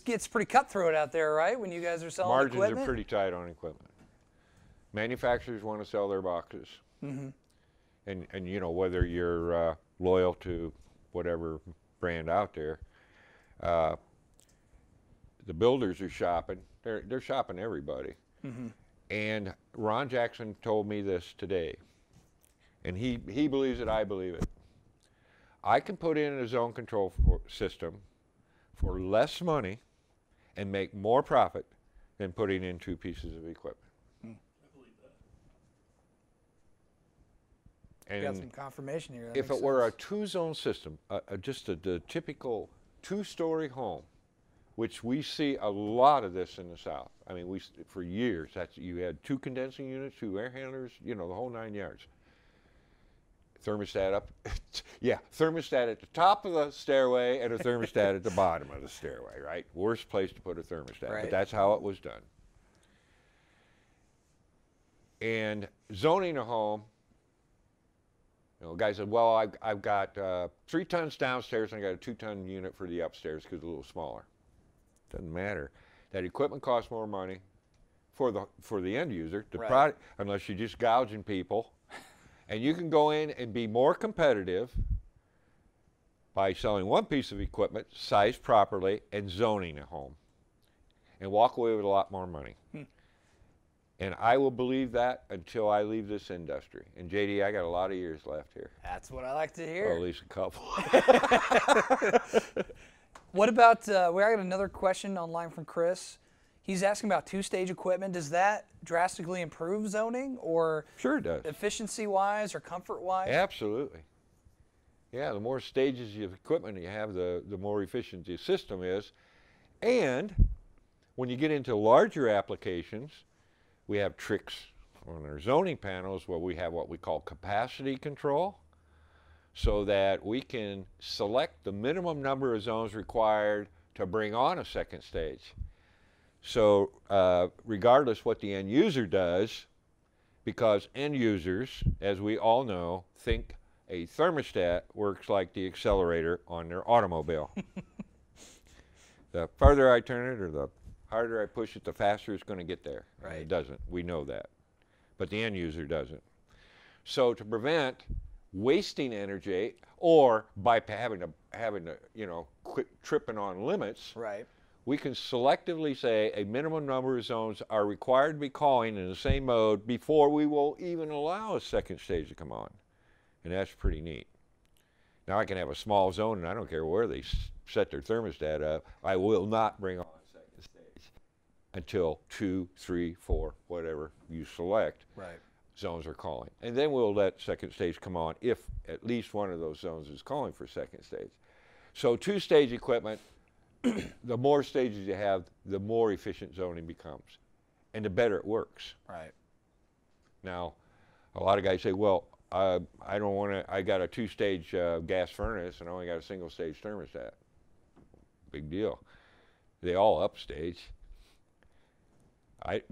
gets pretty cutthroat out there, right, when you guys are selling equipment? Margins are pretty tight on equipment. Manufacturers want to sell their boxes. Mm-hmm. And you know, whether you're loyal to whatever brand out there, the builders are shopping. They're shopping everybody. Mm-hmm. And Ron Jackson told me this today, and he believes it, I believe it. I can put in a zone control system for less money and make more profit than putting in two pieces of equipment. And got some confirmation here. If it were a two-zone system, just the typical two-story home, which we see a lot of this in the South. I mean, for years, you had two condensing units, two air handlers, you know, the whole 9 yards. Thermostat up, yeah, thermostat at the top of the stairway and a thermostat at the bottom of the stairway, right? Worst place to put a thermostat, right. But that's how it was done. And zoning a home, you know, the guy said, well, I've got 3 tons downstairs and I got a 2-ton unit for the upstairs because it's a little smaller. Doesn't matter. That equipment costs more money for the end user, the product, unless you're just gouging people. And you can go in and be more competitive by selling one piece of equipment, sized properly, and zoning a home, and walk away with a lot more money. Hmm. And I will believe that until I leave this industry. And JD, I got a lot of years left here. That's what I like to hear. Or at least a couple. What about, we got another question online from Chris. He's asking about two-stage equipment. Does that drastically improve zoning or sure it does, efficiency-wise or comfort-wise? Absolutely. Yeah, the more stages of equipment you have, the more efficient your system is. And when you get into larger applications, we have tricks on our zoning panels where we have what we call capacity control, so that we can select the minimum number of zones required to bring on a second stage. So regardless what the end user does, because end users, as we all know, think a thermostat works like the accelerator on their automobile. The farther I turn it or the harder I push it, the faster it's going to get there. Right. It doesn't. We know that. But the end user doesn't. So to prevent wasting energy or by having to quit tripping on limits, right, we can selectively say a minimum number of zones are required to be calling in the same mode before we will even allow a second stage to come on. And that's pretty neat. Now I can have a small zone and I don't care where they set their thermostat up, I will not bring on a second stage until 2, 3, 4, whatever you select. Right. Zones are calling. And then we'll let second stage come on if at least one of those zones is calling for second stage. So two-stage equipment, the more stages you have, the more efficient zoning becomes and the better it works. Right. Now, a lot of guys say, well, I don't want to, I got a two-stage gas furnace and I only got a single-stage thermostat. Big deal. They all upstage.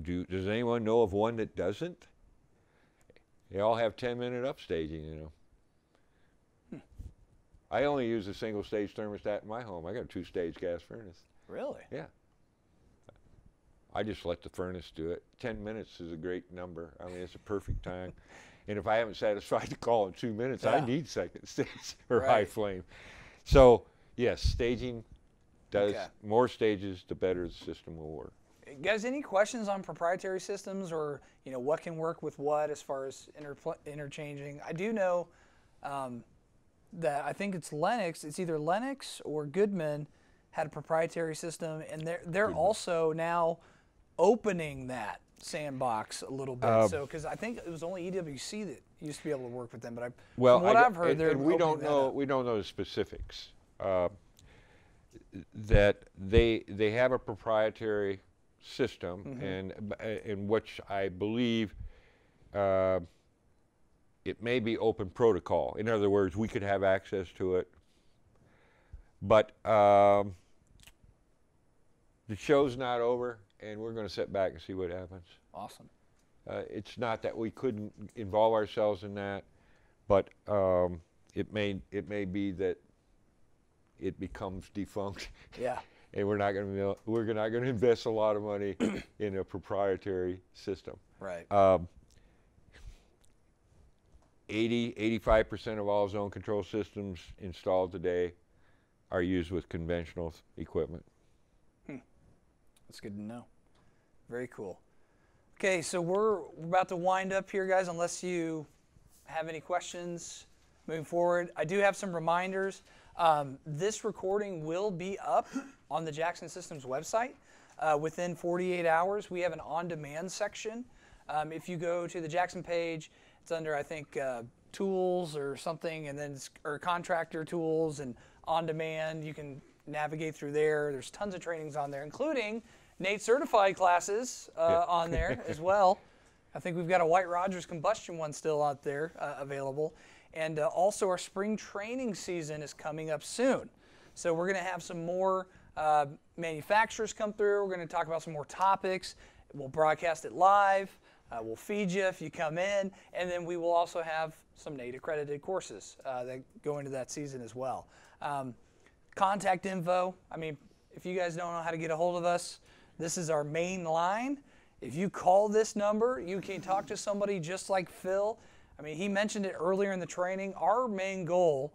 Does anyone know of one that doesn't? They all have 10-minute upstaging, I only use a single-stage thermostat in my home. I got a two-stage gas furnace. Really? Yeah. I just let the furnace do it. 10 minutes is a great number. I mean, it's a perfect time. And if I haven't satisfied the call in 2 minutes, yeah, I need second stage or right, high flame. So, yes, staging does, okay, more stages, the better the system will work. Guys, any questions on proprietary systems or, what can work with what as far as interchanging? I do know that I think it's Lennox. It's either Lennox or Goodman had a proprietary system, and they're also now opening that sandbox a little bit. So, because I think it was only EWC that used to be able to work with them, but from what I've heard, they're opening that up. We don't know the specifics. That they have a proprietary system, and in which I believe it may be open protocol. In other words, we could have access to it, but the show's not over, and we're going to sit back and see what happens. Awesome. It's not that we couldn't involve ourselves in that, but it may be that it becomes defunct. Yeah. And we're not going to invest a lot of money in a proprietary system. Right. 85% of all zone control systems installed today are used with conventional equipment. That's good to know. Very cool. Okay, so we're about to wind up here, guys, unless you have any questions moving forward. I do have some reminders. This recording will be up on the Jackson Systems website within 48 hours. We have an on-demand section. If you go to the Jackson page, it's under, I think, tools or something, and then or contractor tools and on-demand. You can navigate through there. There's tons of trainings on there, including NATE certified classes on there as well. I think we've got a White Rogers combustion one still out there available. And also our spring training season is coming up soon. So we're going to have some more manufacturers come through. We're going to talk about some more topics. We'll broadcast it live. We'll feed you if you come in. And then we will also have some NATE accredited courses that go into that season as well. Contact info. I mean, if you guys don't know how to get a hold of us, this is our main line. If you call this number, you can talk to somebody just like Phil. I mean, he mentioned it earlier in the training. Our main goal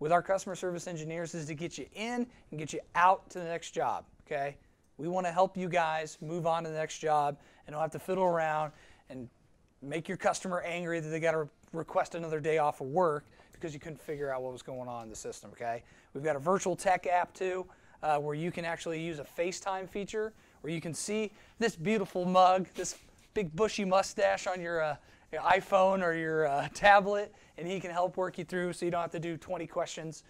with our customer service engineers is to get you in and get you out to the next job, okay? We want to help you guys move on to the next job and don't have to fiddle around and make your customer angry that they got to request another day off of work because you couldn't figure out what was going on in the system, okay? We've got a virtual tech app, too, where you can actually use a FaceTime feature where you can see this beautiful mug, this big bushy mustache on your iPhone or your tablet, and he can help work you through so you don't have to do 20 questions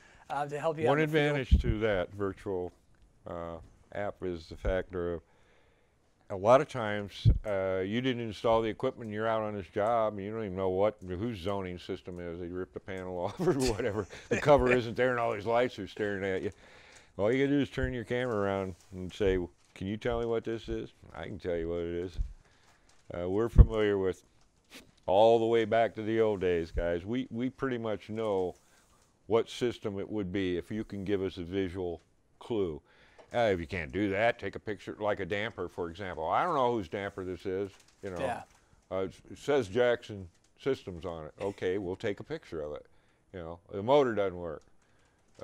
to help you out. One advantage to that virtual app is the factor of a lot of times you didn't install the equipment, you're out on this job, and you don't even know whose zoning system is. They ripped the panel off or whatever. The cover isn't there and all these lights are staring at you. All you gotta do is turn your camera around and say, can you tell me what this is? I can tell you what it is. We're familiar with all the way back to the old days, guys. We pretty much know what system it would be if you can give us a visual clue. If you can't do that, take a picture, like a damper, for example. I don't know whose damper this is, you know. Yeah. It says Jackson Systems on it. Okay, we'll take a picture of it. You know, the motor doesn't work.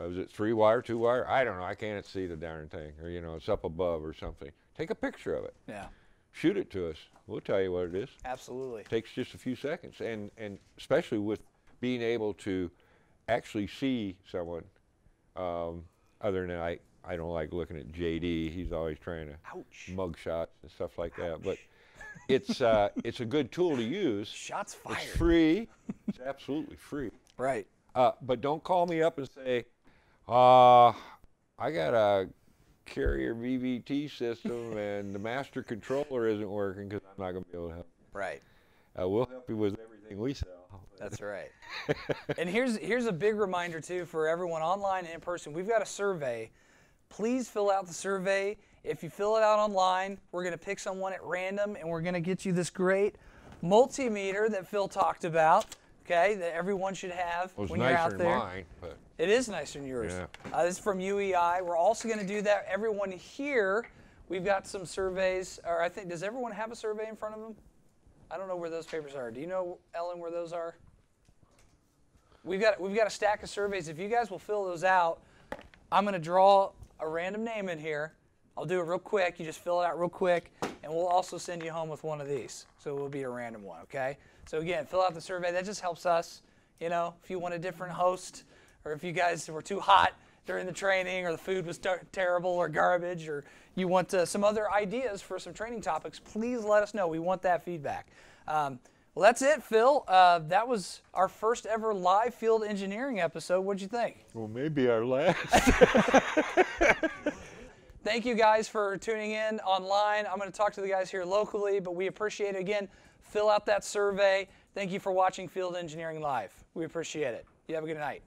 Is it 3-wire, 2-wire? I don't know. I can't see the darn thing. Or, you know, it's up above or something. Take a picture of it. Yeah. Shoot it to us. We'll tell you what it is. Absolutely. Takes just a few seconds. And especially with being able to actually see someone other than I don't like looking at JD. He's always trying to mug shots and stuff like that. But it's a good tool to use. Shots fired. It's free. It's absolutely free. Right. But don't call me up and say, I got a Carrier VVT system and the master controller isn't working because I'm not going to be able to help you. Right. We'll help you with everything we sell. That's right. And here's a big reminder, too, for everyone online and in person. We've got a survey. Please fill out the survey. If you fill it out online, we're going to pick someone at random, and we're going to get you this great multimeter that Phil talked about, okay, that everyone should have when you're out there. It was nicer than mine, but it is nicer than yours. Yeah. This is from UEI. We're also going to do that. Everyone here, we've got some surveys. Or I think, does everyone have a survey in front of them? I don't know where those papers are. Do you know, Ellen, where those are? We've got a stack of surveys. If you guys will fill those out, I'm going to draw a random name in here. I'll do it real quick. You just fill it out real quick, and we'll also send you home with one of these. So it will be a random one, okay? So again, fill out the survey. That just helps us. You know, if you want a different host, or if you guys were too hot during the training, or the food was terrible or garbage, or you want some other ideas for some training topics, please let us know. We want that feedback. Well, that's it, Phil. That was our first ever live field engineering episode. What'd you think? Well, maybe our last. Thank you guys for tuning in online. I'm going to talk to the guys here locally, but we appreciate it. Again, fill out that survey. Thank you for watching Field Engineering Live. We appreciate it. You have a good night.